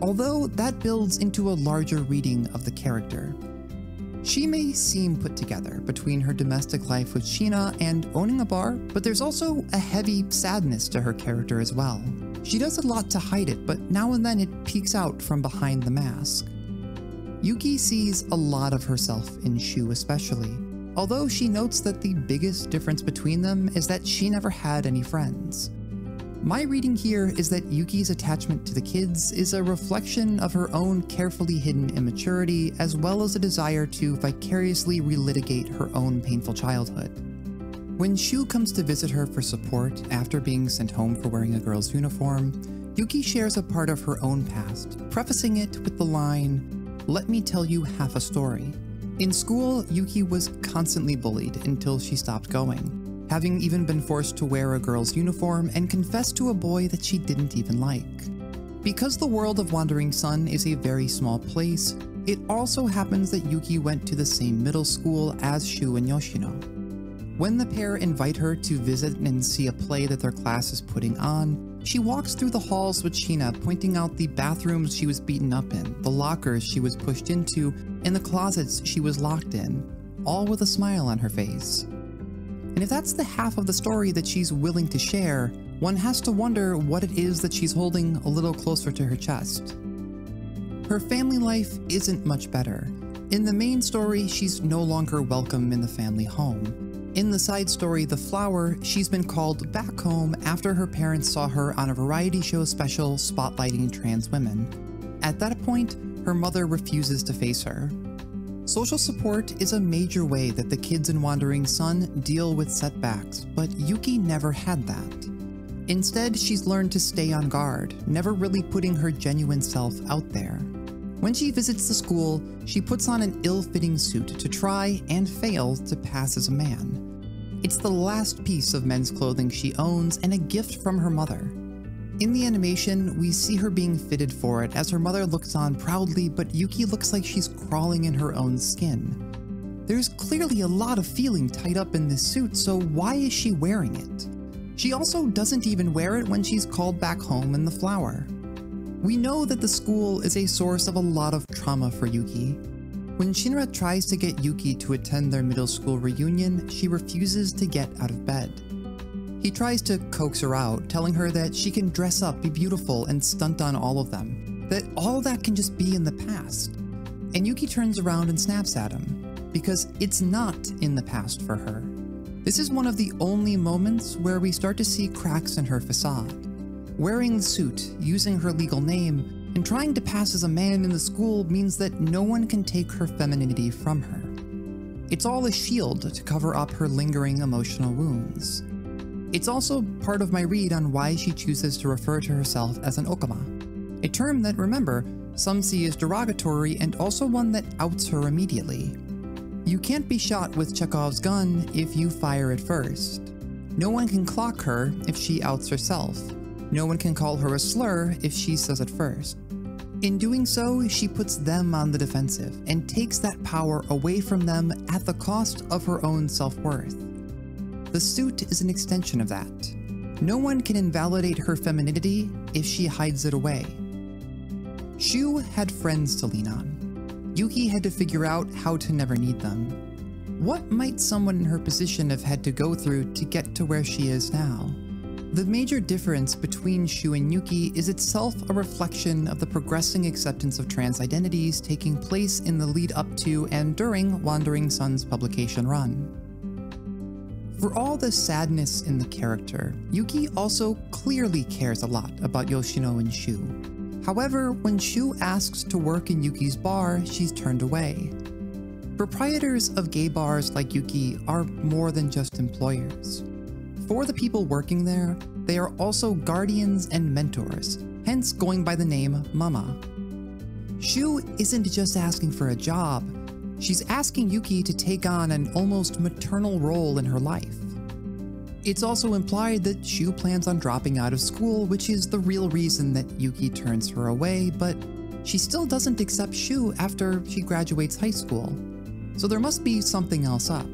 although that builds into a larger reading of the character. She may seem put together between her domestic life with Shina and owning a bar, but there's also a heavy sadness to her character as well. She does a lot to hide it, but now and then it peeks out from behind the mask. Yuki sees a lot of herself in Shu especially, although she notes that the biggest difference between them is that she never had any friends. My reading here is that Yuki's attachment to the kids is a reflection of her own carefully hidden immaturity, as well as a desire to vicariously relitigate her own painful childhood. When Shu comes to visit her for support after being sent home for wearing a girl's uniform, Yuki shares a part of her own past, prefacing it with the line, "Let me tell you half a story." In school, Yuki was constantly bullied until she stopped going, having even been forced to wear a girl's uniform and confess to a boy that she didn't even like. Because the world of Wandering Son is a very small place, it also happens that Yuki went to the same middle school as Shu and Yoshino. When the pair invite her to visit and see a play that their class is putting on, she walks through the halls with Shina, pointing out the bathrooms she was beaten up in, the lockers she was pushed into, and the closets she was locked in, all with a smile on her face. And if that's the half of the story that she's willing to share, one has to wonder what it is that she's holding a little closer to her chest. Her family life isn't much better. In the main story, she's no longer welcome in the family home. In the side story, The Flower, she's been called back home after her parents saw her on a variety show special spotlighting trans women. At that point, her mother refuses to face her. Social support is a major way that the kids in Wandering Son deal with setbacks, but Yuki never had that. Instead, she's learned to stay on guard, never really putting her genuine self out there. When she visits the school, she puts on an ill-fitting suit to try and fail to pass as a man. It's the last piece of men's clothing she owns and a gift from her mother. In the animation, we see her being fitted for it as her mother looks on proudly, but Yuki looks like she's crawling in her own skin. There's clearly a lot of feeling tied up in this suit, so why is she wearing it? She also doesn't even wear it when she's called back home in The Flower. We know that the school is a source of a lot of trauma for Yuki. When Shinra tries to get Yuki to attend their middle school reunion, she refuses to get out of bed. He tries to coax her out, telling her that she can dress up, be beautiful, and stunt on all of them, that all that can just be in the past. And Yuki turns around and snaps at him, because it's not in the past for her. This is one of the only moments where we start to see cracks in her facade. Wearing the suit, using her legal name, and trying to pass as a man in the school means that no one can take her femininity from her. It's all a shield to cover up her lingering emotional wounds. It's also part of my read on why she chooses to refer to herself as an okama, a term that, remember, some see as derogatory and also one that outs her immediately. You can't be shot with Chekhov's gun if you fire it first. No one can clock her if she outs herself. No one can call her a slur if she says it first. In doing so, she puts them on the defensive and takes that power away from them at the cost of her own self-worth. The suit is an extension of that. No one can invalidate her femininity if she hides it away. Shu had friends to lean on. Yuki had to figure out how to never need them. What might someone in her position have had to go through to get to where she is now? The major difference between Shu and Yuki is itself a reflection of the progressing acceptance of trans identities taking place in the lead up to and during Wandering Son's publication run. For all the sadness in the character, Yuki also clearly cares a lot about Yoshino and Shu. However, when Shu asks to work in Yuki's bar, she's turned away. Proprietors of gay bars like Yuki are more than just employers. For the people working there, they are also guardians and mentors, hence going by the name Mama. Shu isn't just asking for a job, she's asking Yuki to take on an almost maternal role in her life. It's also implied that Shu plans on dropping out of school, which is the real reason that Yuki turns her away, but she still doesn't accept Shu after she graduates high school, so there must be something else up.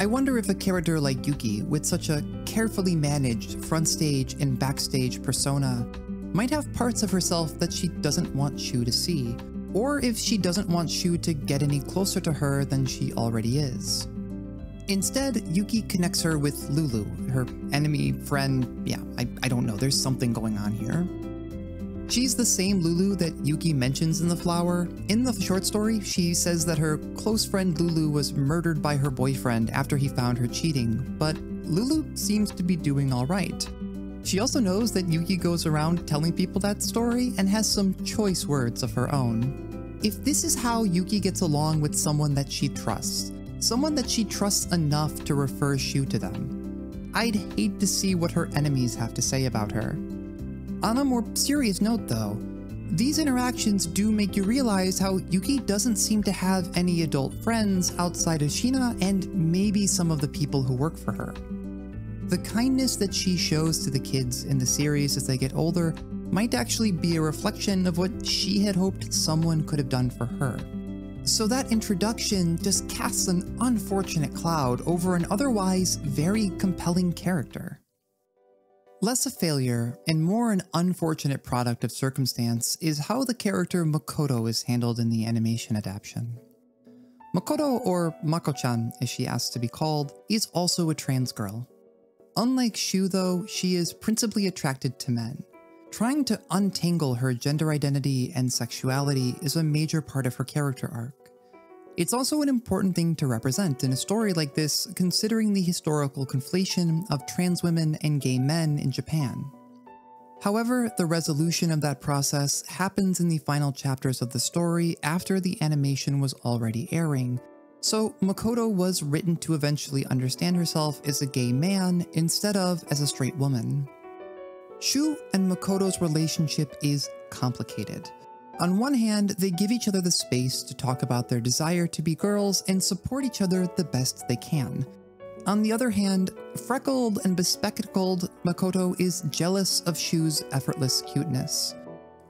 I wonder if a character like Yuki, with such a carefully managed front stage and backstage persona, might have parts of herself that she doesn't want Shu to see, or if she doesn't want Shu to get any closer to her than she already is. Instead, Yuki connects her with Lulu, her enemy, friend, yeah, I don't know, there's something going on here. She's the same Lulu that Yuki mentions in The Flower. In the short story, she says that her close friend Lulu was murdered by her boyfriend after he found her cheating, but Lulu seems to be doing all right. She also knows that Yuki goes around telling people that story and has some choice words of her own. If this is how Yuki gets along with someone that she trusts enough to refer Shu to them, I'd hate to see what her enemies have to say about her. On a more serious note though, these interactions do make you realize how Yuki doesn't seem to have any adult friends outside of Shina and maybe some of the people who work for her. The kindness that she shows to the kids in the series as they get older might actually be a reflection of what she had hoped someone could have done for her. So that introduction just casts an unfortunate cloud over an otherwise very compelling character. Less a failure and more an unfortunate product of circumstance is how the character Makoto is handled in the animation adaptation. Makoto, or Mako-chan as she asks to be called, is also a trans girl. Unlike Shu though, she is principally attracted to men. Trying to untangle her gender identity and sexuality is a major part of her character arc. It's also an important thing to represent in a story like this, considering the historical conflation of trans women and gay men in Japan. However, the resolution of that process happens in the final chapters of the story after the animation was already airing, so Makoto was written to eventually understand herself as a gay man instead of as a straight woman. Shu and Makoto's relationship is complicated. On one hand, they give each other the space to talk about their desire to be girls and support each other the best they can. On the other hand, freckled and bespectacled Makoto is jealous of Shu's effortless cuteness.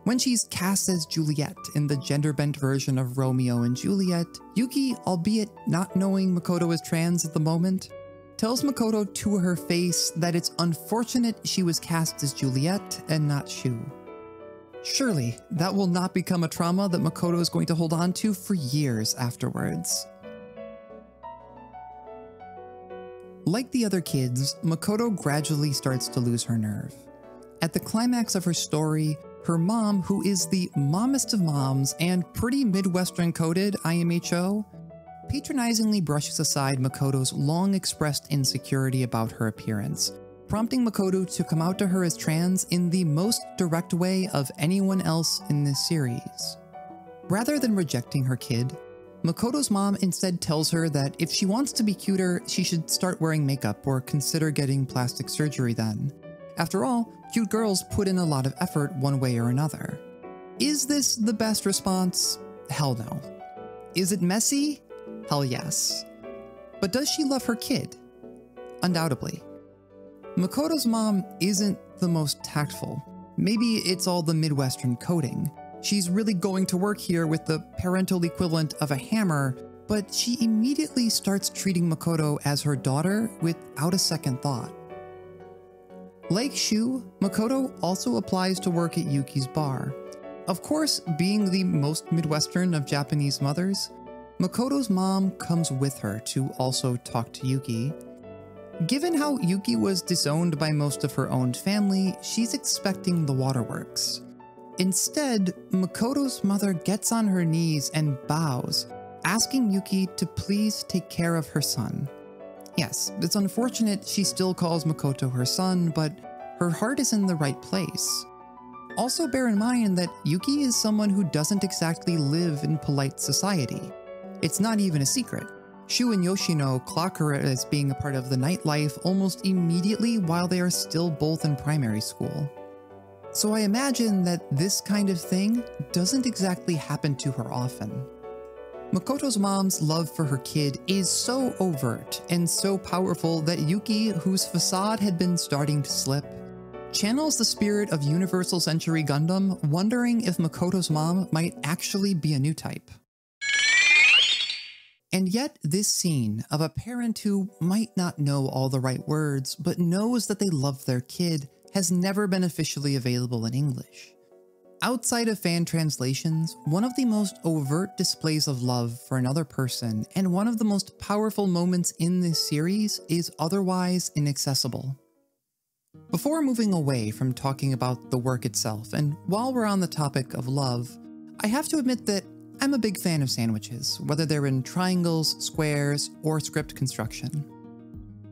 When she's cast as Juliet in the gender-bent version of Romeo and Juliet, Yuki, albeit not knowing Makoto is trans at the moment, tells Makoto to her face that it's unfortunate she was cast as Juliet and not Shu. Surely, that will not become a trauma that Makoto is going to hold on to for years afterwards. Like the other kids, Makoto gradually starts to lose her nerve. At the climax of her story, her mom, who is the mommest of moms and pretty Midwestern-coded IMHO, patronizingly brushes aside Makoto's long-expressed insecurity about her appearance, prompting Makoto to come out to her as trans in the most direct way of anyone else in this series. Rather than rejecting her kid, Makoto's mom instead tells her that if she wants to be cuter, she should start wearing makeup or consider getting plastic surgery then. After all, cute girls put in a lot of effort one way or another. Is this the best response? Hell no. Is it messy? Hell yes. But does she love her kid? Undoubtedly. Makoto's mom isn't the most tactful. Maybe it's all the Midwestern coding. She's really going to work here with the parental equivalent of a hammer, but she immediately starts treating Makoto as her daughter without a second thought. Like Shu, Makoto also applies to work at Yuki's bar. Of course, being the most Midwestern of Japanese mothers, Makoto's mom comes with her to also talk to Yuki. Given how Yuki was disowned by most of her own family, she's expecting the waterworks. Instead, Makoto's mother gets on her knees and bows, asking Yuki to please take care of her son. Yes, it's unfortunate she still calls Makoto her son, but her heart is in the right place. Also bear in mind that Yuki is someone who doesn't exactly live in polite society. It's not even a secret. Shu and Yoshino clock her as being a part of the nightlife almost immediately while they are still both in primary school. So I imagine that this kind of thing doesn't exactly happen to her often. Makoto's mom's love for her kid is so overt and so powerful that Yuki, whose facade had been starting to slip, channels the spirit of Universal Century Gundam, wondering if Makoto's mom might actually be a new type. And yet, this scene of a parent who might not know all the right words, but knows that they love their kid, has never been officially available in English. Outside of fan translations, one of the most overt displays of love for another person, and one of the most powerful moments in this series, is otherwise inaccessible. Before moving away from talking about the work itself, and while we're on the topic of love, I have to admit that I'm a big fan of sandwiches, whether they're in triangles, squares, or script construction.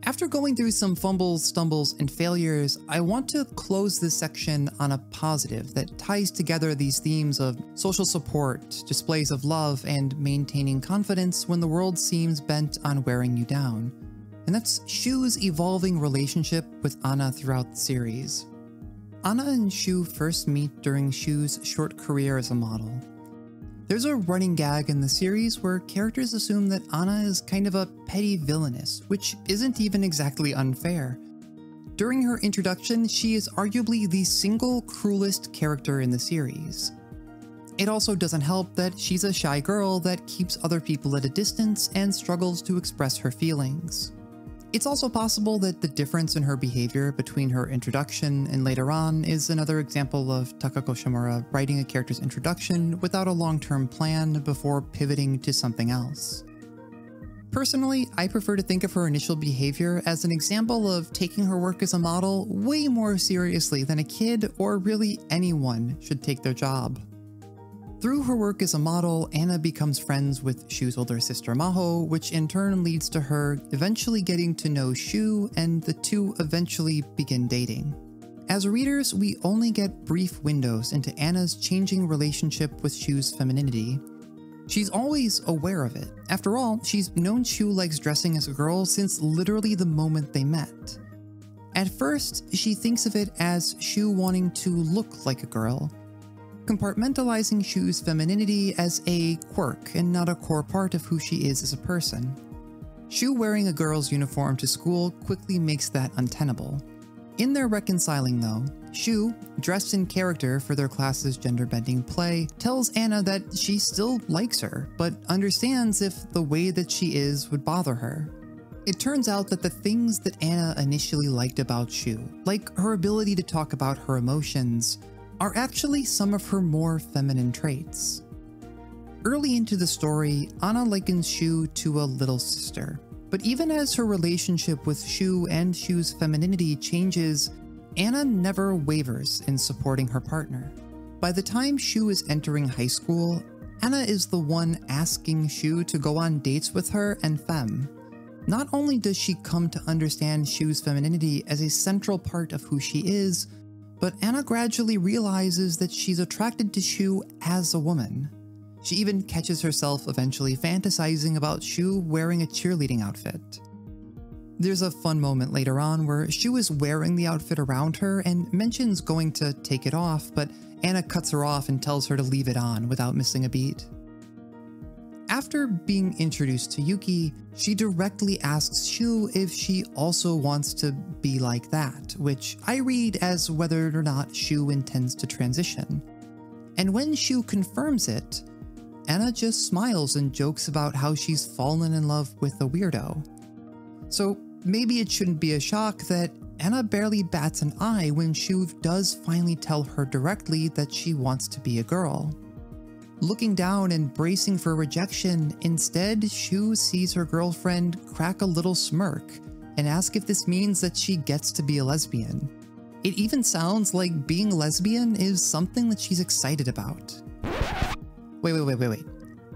After going through some fumbles, stumbles, and failures, I want to close this section on a positive that ties together these themes of social support, displays of love, and maintaining confidence when the world seems bent on wearing you down. And that's Shu's evolving relationship with Anna throughout the series. Anna and Shu first meet during Shu's short career as a model. There's a running gag in the series where characters assume that Anna is kind of a petty villainess, which isn't even exactly unfair. During her introduction, she is arguably the single cruelest character in the series. It also doesn't help that she's a shy girl that keeps other people at a distance and struggles to express her feelings. It's also possible that the difference in her behavior between her introduction and later on is another example of Takako Shimura writing a character's introduction without a long-term plan before pivoting to something else. Personally, I prefer to think of her initial behavior as an example of taking her work as a model way more seriously than a kid or really anyone should take their job. Through her work as a model, Anna becomes friends with Shu's older sister Maho, which in turn leads to her eventually getting to know Shu, and the two eventually begin dating. As readers, we only get brief windows into Anna's changing relationship with Shu's femininity. She's always aware of it. After all, she's known Shu likes dressing as a girl since literally the moment they met. At first, she thinks of it as Shu wanting to look like a girl, compartmentalizing Shu's femininity as a quirk and not a core part of who she is as a person. Shu wearing a girl's uniform to school quickly makes that untenable. In their reconciling though, Shu, dressed in character for their class's gender-bending play, tells Anna that she still likes her, but understands if the way that she is would bother her. It turns out that the things that Anna initially liked about Shu, like her ability to talk about her emotions, are actually some of her more feminine traits. Early into the story, Anna likens Shu to a little sister, but even as her relationship with Shu and Shu's femininity changes, Anna never wavers in supporting her partner. By the time Shu is entering high school, Anna is the one asking Shu to go on dates with her and Femme. Not only does she come to understand Shu's femininity as a central part of who she is, but Anna gradually realizes that she's attracted to Shu as a woman. She even catches herself eventually fantasizing about Shu wearing a cheerleading outfit. There's a fun moment later on where Shu is wearing the outfit around her and mentions going to take it off, but Anna cuts her off and tells her to leave it on without missing a beat. After being introduced to Yuki, she directly asks Shu if she also wants to be like that, which I read as whether or not Shu intends to transition. And when Shu confirms it, Anna just smiles and jokes about how she's fallen in love with a weirdo. So maybe it shouldn't be a shock that Anna barely bats an eye when Shu does finally tell her directly that she wants to be a girl. Looking down and bracing for rejection, instead, Shu sees her girlfriend crack a little smirk and ask if this means that she gets to be a lesbian. It even sounds like being lesbian is something that she's excited about. Wait.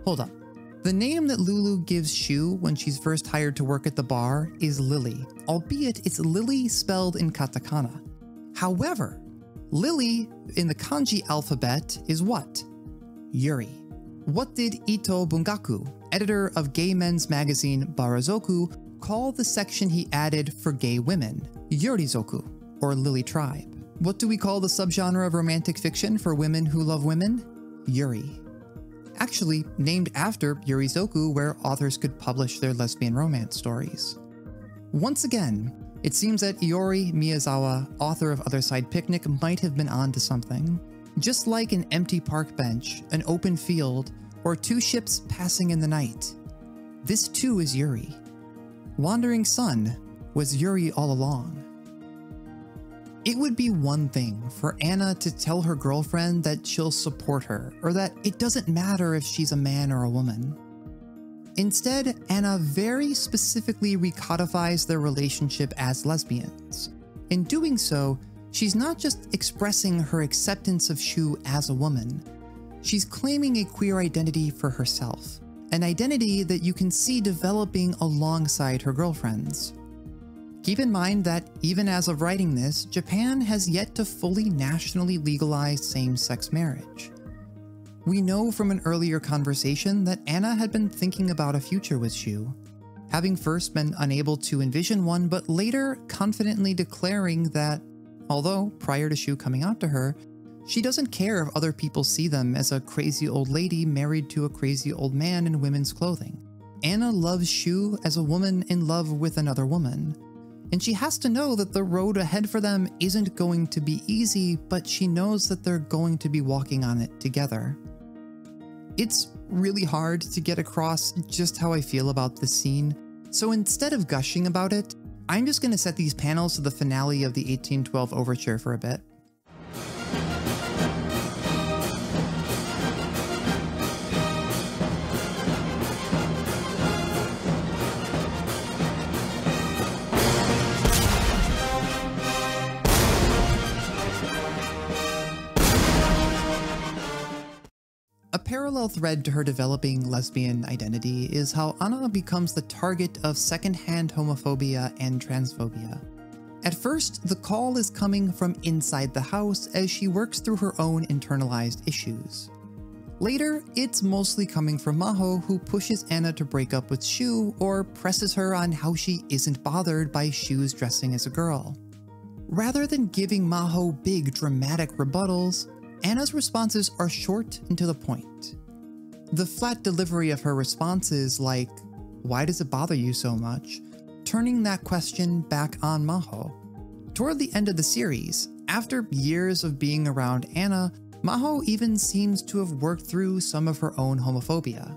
Hold up. The name that Lulu gives Shu when she's first hired to work at the bar is Lily, albeit it's Lily spelled in katakana. However, Lily in the kanji alphabet is what? Yuri. What did Ito Bungaku, editor of gay men's magazine Barazoku, call the section he added for gay women? Yurizoku, or Lily Tribe. What do we call the subgenre of romantic fiction for women who love women? Yuri. Actually, named after Yurizoku, where authors could publish their lesbian romance stories. Once again, it seems that Iori Miyazawa, author of Other Side Picnic, might have been onto something. Just like an empty park bench, an open field, or two ships passing in the night, this too is Yuri. Wandering Son was Yuri all along. It would be one thing for Anna to tell her girlfriend that she'll support her, or that it doesn't matter if she's a man or a woman. Instead, Anna very specifically recodifies their relationship as lesbians. In doing so, she's not just expressing her acceptance of Shu as a woman, she's claiming a queer identity for herself, an identity that you can see developing alongside her girlfriend's. Keep in mind that, even as of writing this, Japan has yet to fully nationally legalize same-sex marriage. We know from an earlier conversation that Anna had been thinking about a future with Shu, having first been unable to envision one, but later confidently declaring that, although prior to Shu coming out to her, she doesn't care if other people see them as a crazy old lady married to a crazy old man in women's clothing. Anna loves Shu as a woman in love with another woman. And she has to know that the road ahead for them isn't going to be easy, but she knows that they're going to be walking on it together. It's really hard to get across just how I feel about this scene, so instead of gushing about it, I'm just going to set these panels to the finale of the 1812 Overture for a bit. Parallel thread to her developing lesbian identity is how Anna becomes the target of secondhand homophobia and transphobia. At first, the call is coming from inside the house as she works through her own internalized issues. Later, it's mostly coming from Maho, who pushes Anna to break up with Shu or presses her on how she isn't bothered by Shu's dressing as a girl. Rather than giving Maho big dramatic rebuttals, Anna's responses are short and to the point. The flat delivery of her responses, like, "Why does it bother you so much?" turning that question back on Maho. Toward the end of the series, after years of being around Anna, Maho even seems to have worked through some of her own homophobia.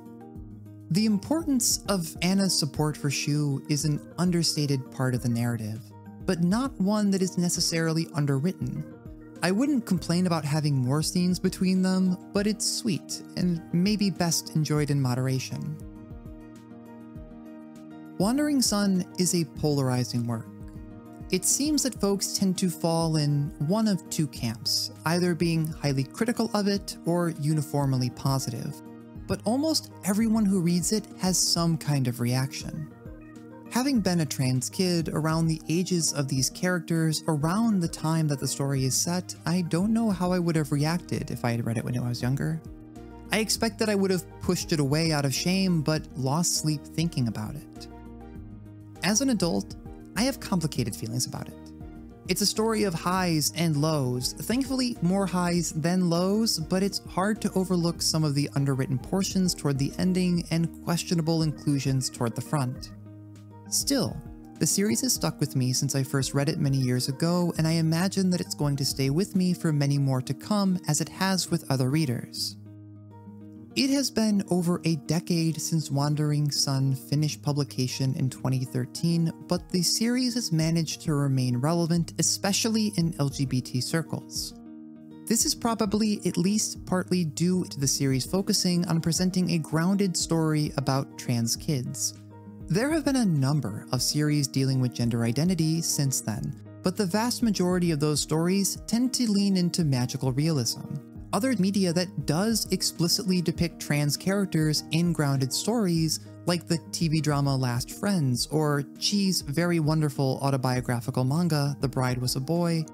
The importance of Anna's support for Shu is an understated part of the narrative, but not one that is necessarily underwritten. I wouldn't complain about having more scenes between them, but it's sweet and maybe best enjoyed in moderation. Wandering Son is a polarizing work. It seems that folks tend to fall in one of two camps, either being highly critical of it or uniformly positive, but almost everyone who reads it has some kind of reaction. Having been a trans kid around the ages of these characters around the time that the story is set, I don't know how I would have reacted if I had read it when I was younger. I expect that I would have pushed it away out of shame, but lost sleep thinking about it. As an adult, I have complicated feelings about it. It's a story of highs and lows, thankfully more highs than lows, but it's hard to overlook some of the underwritten portions toward the ending and questionable inclusions toward the front. Still, the series has stuck with me since I first read it many years ago, and I imagine that it's going to stay with me for many more to come, as it has with other readers. It has been over a decade since Wandering Son finished publication in 2013, but the series has managed to remain relevant, especially in LGBT circles. This is probably at least partly due to the series focusing on presenting a grounded story about trans kids. There have been a number of series dealing with gender identity since then, but the vast majority of those stories tend to lean into magical realism. Other media that does explicitly depict trans characters in grounded stories, like the TV drama Last Friends or Chi's very wonderful autobiographical manga The Bride Was a Boy,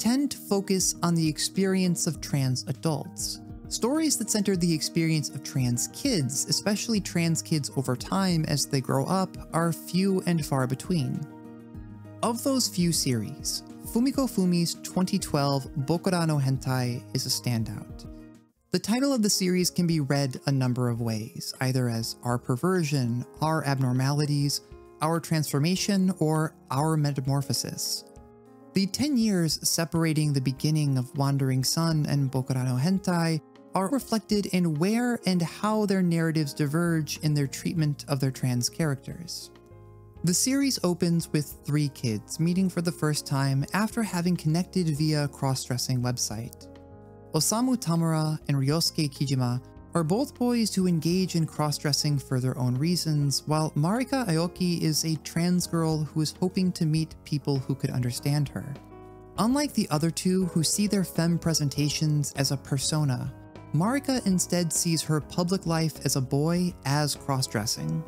tend to focus on the experience of trans adults. Stories that center the experience of trans kids, especially trans kids over time as they grow up, are few and far between. Of those few series, Fumiko Fumi's 2012 Bokura no Hentai is a standout. The title of the series can be read a number of ways, either as Our Perversion, Our Abnormalities, Our Transformation, or Our Metamorphosis. The 10 years separating the beginning of Wandering Son and Bokura no Hentai are reflected in where and how their narratives diverge in their treatment of their trans characters. The series opens with three kids meeting for the first time after having connected via a cross-dressing website. Osamu Tamura and Ryosuke Kijima are both boys who engage in cross-dressing for their own reasons, while Marika Aoki is a trans girl who is hoping to meet people who could understand her. Unlike the other two who see their femme presentations as a persona, Marika instead sees her public life as a boy as cross-dressing.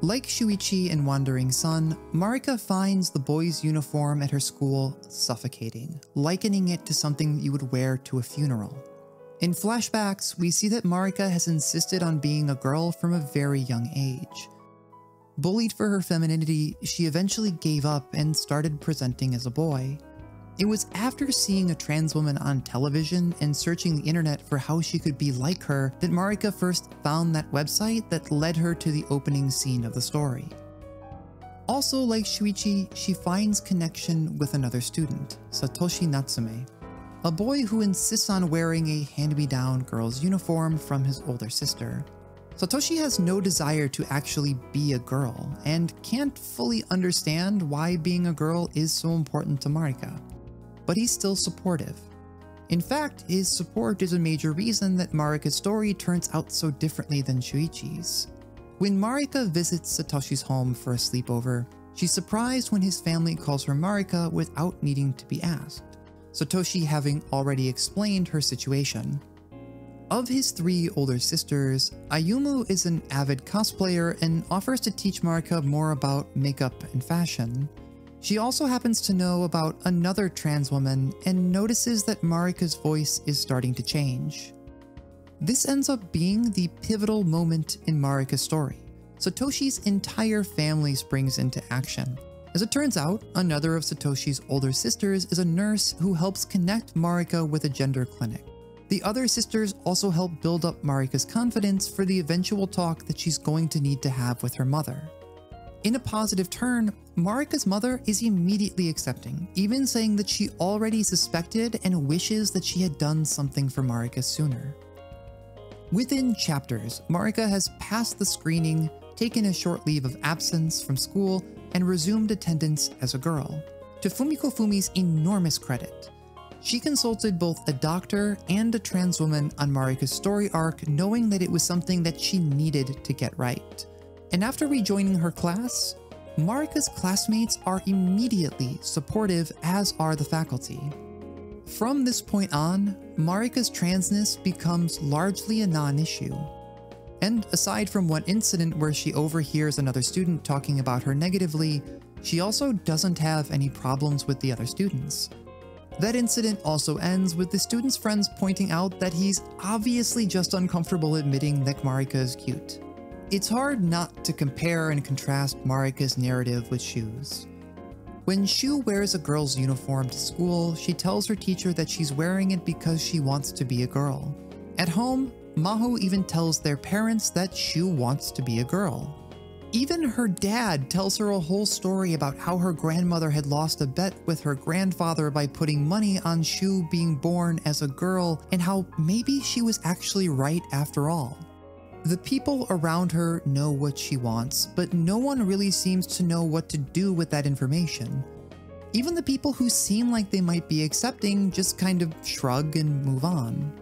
Like Shuichi in Wandering Son, Marika finds the boy's uniform at her school suffocating, likening it to something you would wear to a funeral. In flashbacks, we see that Marika has insisted on being a girl from a very young age. Bullied for her femininity, she eventually gave up and started presenting as a boy. It was after seeing a trans woman on television and searching the internet for how she could be like her that Marika first found that website that led her to the opening scene of the story. Also like Shuichi, she finds connection with another student, Satoshi Natsume, a boy who insists on wearing a hand-me-down girl's uniform from his older sister. Satoshi has no desire to actually be a girl and can't fully understand why being a girl is so important to Marika, but he's still supportive. In fact, his support is a major reason that Marika's story turns out so differently than Shuichi's. When Marika visits Satoshi's home for a sleepover, she's surprised when his family calls her Marika without needing to be asked, Satoshi having already explained her situation. Of his three older sisters, Ayumu is an avid cosplayer and offers to teach Marika more about makeup and fashion. She also happens to know about another trans woman and notices that Marika's voice is starting to change. This ends up being the pivotal moment in Marika's story. Satoshi's entire family springs into action. As it turns out, another of Satoshi's older sisters is a nurse who helps connect Marika with a gender clinic. The other sisters also help build up Marika's confidence for the eventual talk that she's going to need to have with her mother. In a positive turn, Marika's mother is immediately accepting, even saying that she already suspected and wishes that she had done something for Marika sooner. Within chapters, Marika has passed the screening, taken a short leave of absence from school, and resumed attendance as a girl. To Fumiko Fumi's enormous credit, she consulted both a doctor and a trans woman on Marika's story arc, knowing that it was something that she needed to get right. And after rejoining her class, Marika's classmates are immediately supportive, as are the faculty. From this point on, Marika's transness becomes largely a non-issue. And aside from one incident where she overhears another student talking about her negatively, she also doesn't have any problems with the other students. That incident also ends with the student's friends pointing out that he's obviously just uncomfortable admitting that Marika is cute. It's hard not to compare and contrast Marika's narrative with Shu's. When Shu wears a girl's uniform to school, she tells her teacher that she's wearing it because she wants to be a girl. At home, Maho even tells their parents that Shu wants to be a girl. Even her dad tells her a whole story about how her grandmother had lost a bet with her grandfather by putting money on Shu being born as a girl, and how maybe she was actually right after all. The people around her know what she wants, but no one really seems to know what to do with that information. Even the people who seem like they might be accepting just kind of shrug and move on.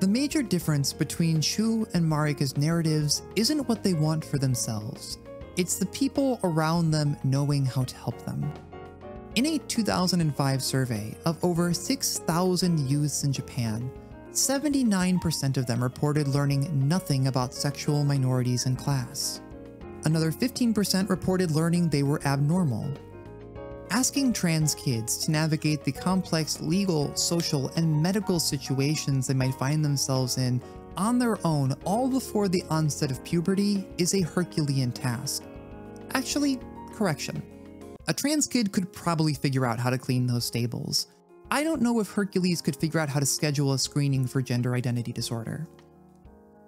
The major difference between Shu and Marika's narratives isn't what they want for themselves. It's the people around them knowing how to help them. In a 2005 survey of over 6,000 youths in Japan, 79% of them reported learning nothing about sexual minorities in class. Another 15% reported learning they were abnormal. Asking trans kids to navigate the complex legal, social, and medical situations they might find themselves in on their own all before the onset of puberty is a Herculean task. Actually, correction. A trans kid could probably figure out how to clean those stables. I don't know if Hercules could figure out how to schedule a screening for gender identity disorder.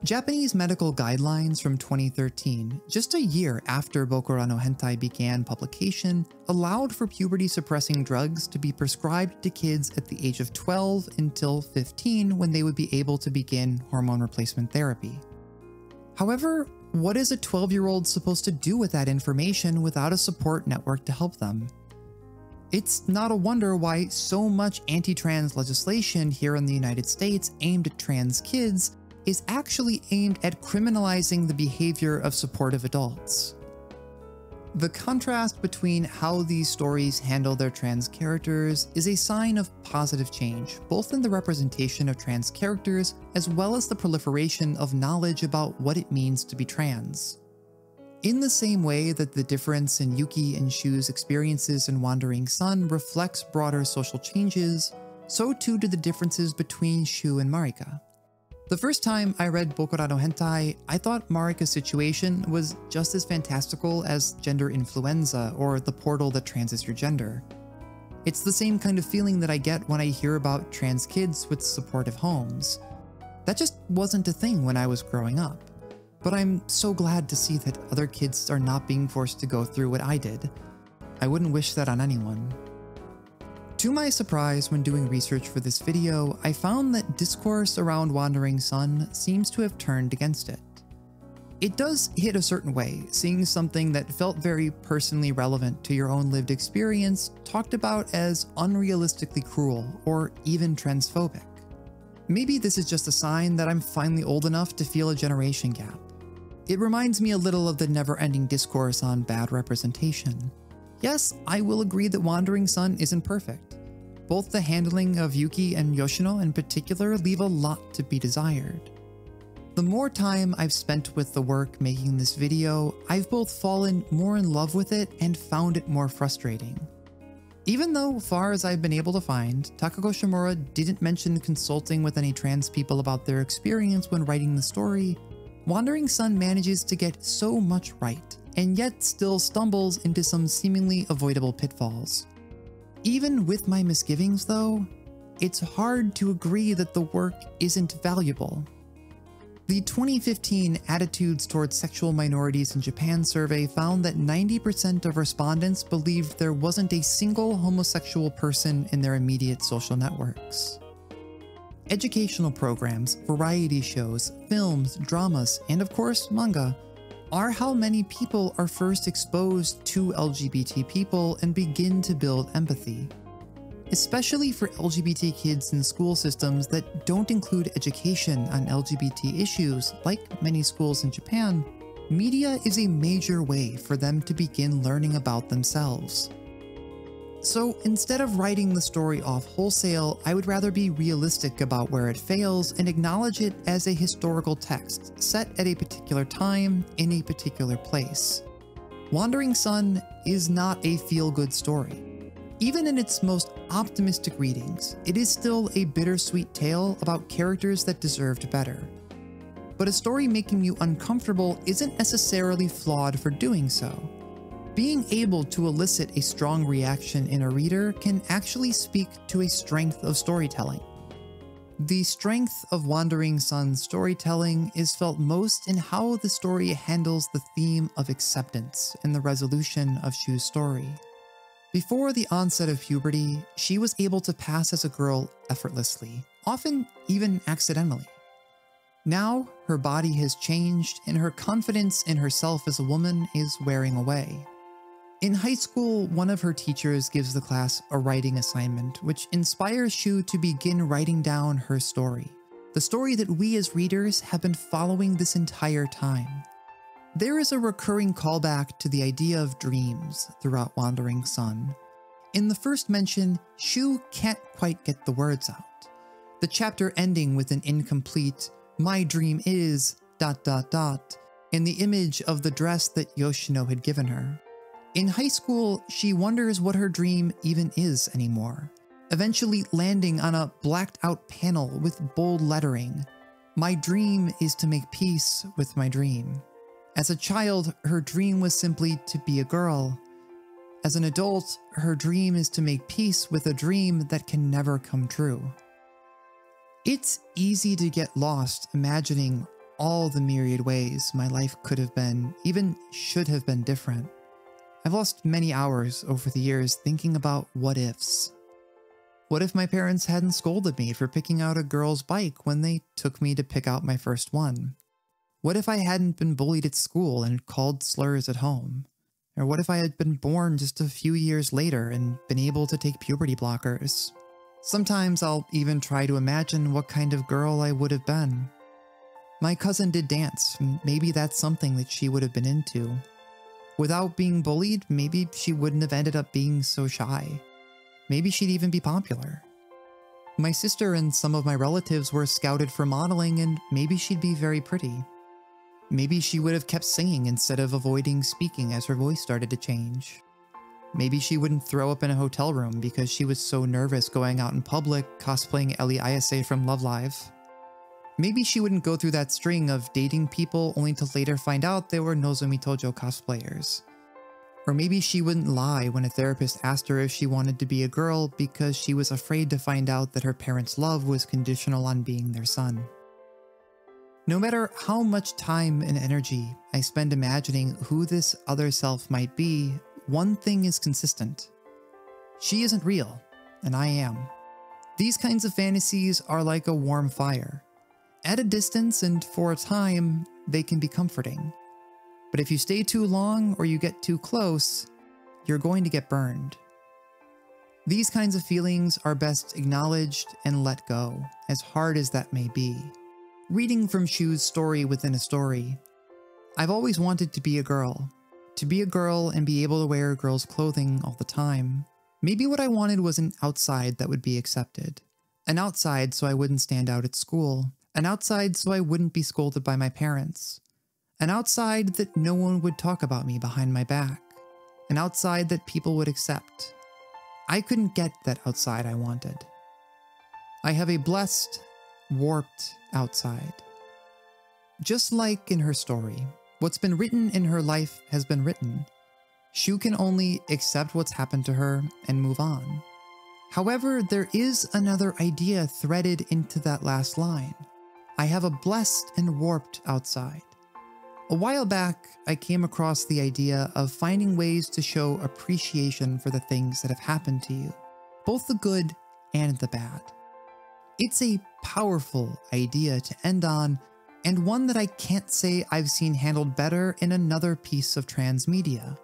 Japanese medical guidelines from 2013, just a year after Bokura no Hentai began publication, allowed for puberty-suppressing drugs to be prescribed to kids at the age of 12 until 15, when they would be able to begin hormone replacement therapy. However, what is a 12-year-old supposed to do with that information without a support network to help them? It's not a wonder why so much anti-trans legislation here in the United States aimed at trans kids is actually aimed at criminalizing the behavior of supportive adults. The contrast between how these stories handle their trans characters is a sign of positive change, both in the representation of trans characters as well as the proliferation of knowledge about what it means to be trans. In the same way that the difference in Yuki and Shu's experiences in Wandering Son reflects broader social changes, so too do the differences between Shu and Marika. The first time I read Bokura no Hentai, I thought Marika's situation was just as fantastical as gender influenza or the portal that transits your gender. It's the same kind of feeling that I get when I hear about trans kids with supportive homes. That just wasn't a thing when I was growing up. But I'm so glad to see that other kids are not being forced to go through what I did. I wouldn't wish that on anyone. To my surprise, when doing research for this video, I found that discourse around Wandering Son seems to have turned against it. It does hit a certain way, seeing something that felt very personally relevant to your own lived experience talked about as unrealistically cruel or even transphobic. Maybe this is just a sign that I'm finally old enough to feel a generation gap. It reminds me a little of the never-ending discourse on bad representation. Yes, I will agree that Wandering Son isn't perfect. Both the handling of Yuki and Yoshino in particular leave a lot to be desired. The more time I've spent with the work making this video, I've both fallen more in love with it and found it more frustrating. Even though, far as I've been able to find, Takako Shimura didn't mention consulting with any trans people about their experience when writing the story, Wandering Son manages to get so much right, and yet still stumbles into some seemingly avoidable pitfalls. Even with my misgivings though, it's hard to agree that the work isn't valuable. The 2015 Attitudes Towards Sexual Minorities in Japan survey found that 90% of respondents believed there wasn't a single homosexual person in their immediate social networks. Educational programs, variety shows, films, dramas, and of course manga are how many people are first exposed to LGBT people and begin to build empathy. Especially for LGBT kids in school systems that don't include education on LGBT issues, like many schools in Japan, media is a major way for them to begin learning about themselves. So instead of writing the story off wholesale, I would rather be realistic about where it fails and acknowledge it as a historical text set at a particular time in a particular place. Wandering Son is not a feel-good story. Even in its most optimistic readings, it is still a bittersweet tale about characters that deserved better. But a story making you uncomfortable isn't necessarily flawed for doing so. Being able to elicit a strong reaction in a reader can actually speak to a strength of storytelling. The strength of Wandering Son's storytelling is felt most in how the story handles the theme of acceptance in the resolution of Shu's story. Before the onset of puberty, she was able to pass as a girl effortlessly, often even accidentally. Now, her body has changed and her confidence in herself as a woman is wearing away. In high school, one of her teachers gives the class a writing assignment, which inspires Shu to begin writing down her story. The story that we as readers have been following this entire time. There is a recurring callback to the idea of dreams throughout Wandering Son. In the first mention, Shu can't quite get the words out. The chapter ending with an incomplete, "My dream is... ... and the image of the dress that Yoshino had given her. In high school, she wonders what her dream even is anymore, eventually landing on a blacked-out panel with bold lettering, "My dream is to make peace with my dream." As a child, her dream was simply to be a girl. As an adult, her dream is to make peace with a dream that can never come true. It's easy to get lost imagining all the myriad ways my life could have been, even should have been different. I've lost many hours over the years thinking about what ifs. What if my parents hadn't scolded me for picking out a girl's bike when they took me to pick out my first one? What if I hadn't been bullied at school and called slurs at home? Or what if I had been born just a few years later and been able to take puberty blockers? Sometimes I'll even try to imagine what kind of girl I would have been. My cousin did dance, and maybe that's something that she would have been into. Without being bullied, maybe she wouldn't have ended up being so shy. Maybe she'd even be popular. My sister and some of my relatives were scouted for modeling, and maybe she'd be very pretty. Maybe she would have kept singing instead of avoiding speaking as her voice started to change. Maybe she wouldn't throw up in a hotel room because she was so nervous going out in public cosplaying Ellie Isay from Love Live. Maybe she wouldn't go through that string of dating people only to later find out they were Nozomi Tojo cosplayers. Or maybe she wouldn't lie when a therapist asked her if she wanted to be a girl because she was afraid to find out that her parents' love was conditional on being their son. No matter how much time and energy I spend imagining who this other self might be, one thing is consistent. She isn't real, and I am. These kinds of fantasies are like a warm fire. At a distance and for a time, they can be comforting. But if you stay too long or you get too close, you're going to get burned. These kinds of feelings are best acknowledged and let go, as hard as that may be. Reading from Shu's Story Within a Story, I've always wanted to be a girl. To be a girl and be able to wear girls' clothing all the time. Maybe what I wanted was an outside that would be accepted. An outside so I wouldn't stand out at school. An outside so I wouldn't be scolded by my parents. An outside that no one would talk about me behind my back. An outside that people would accept. I couldn't get that outside I wanted. I have a blessed, warped outside. Just like in her story. What's been written in her life has been written. Shu can only accept what's happened to her and move on. However, there is another idea threaded into that last line. I have a blessed and warped outside. A while back, I came across the idea of finding ways to show appreciation for the things that have happened to you, both the good and the bad. It's a powerful idea to end on, and one that I can't say I've seen handled better in another piece of transmedia.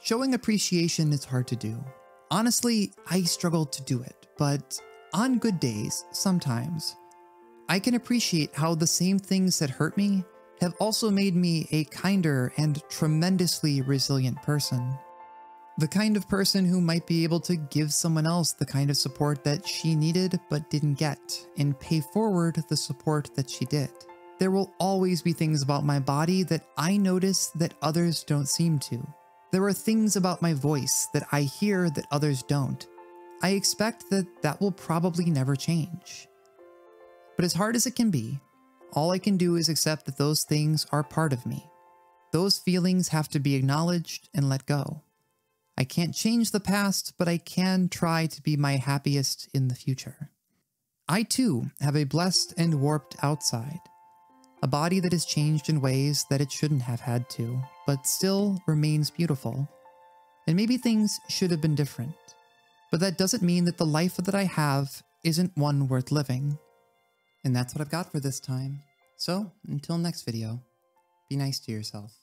Showing appreciation is hard to do. Honestly, I struggle to do it, but on good days, sometimes, I can appreciate how the same things that hurt me have also made me a kinder and tremendously resilient person. The kind of person who might be able to give someone else the kind of support that she needed but didn't get, and pay forward the support that she did. There will always be things about my body that I notice that others don't seem to. There are things about my voice that I hear that others don't. I expect that will probably never change. But as hard as it can be, all I can do is accept that those things are part of me. Those feelings have to be acknowledged and let go. I can't change the past, but I can try to be my happiest in the future. I too have a blessed and warped outside. A body that has changed in ways that it shouldn't have had to, but still remains beautiful. And maybe things should have been different. But that doesn't mean that the life that I have isn't one worth living. And that's what I've got for this time. So, until next video, be nice to yourself.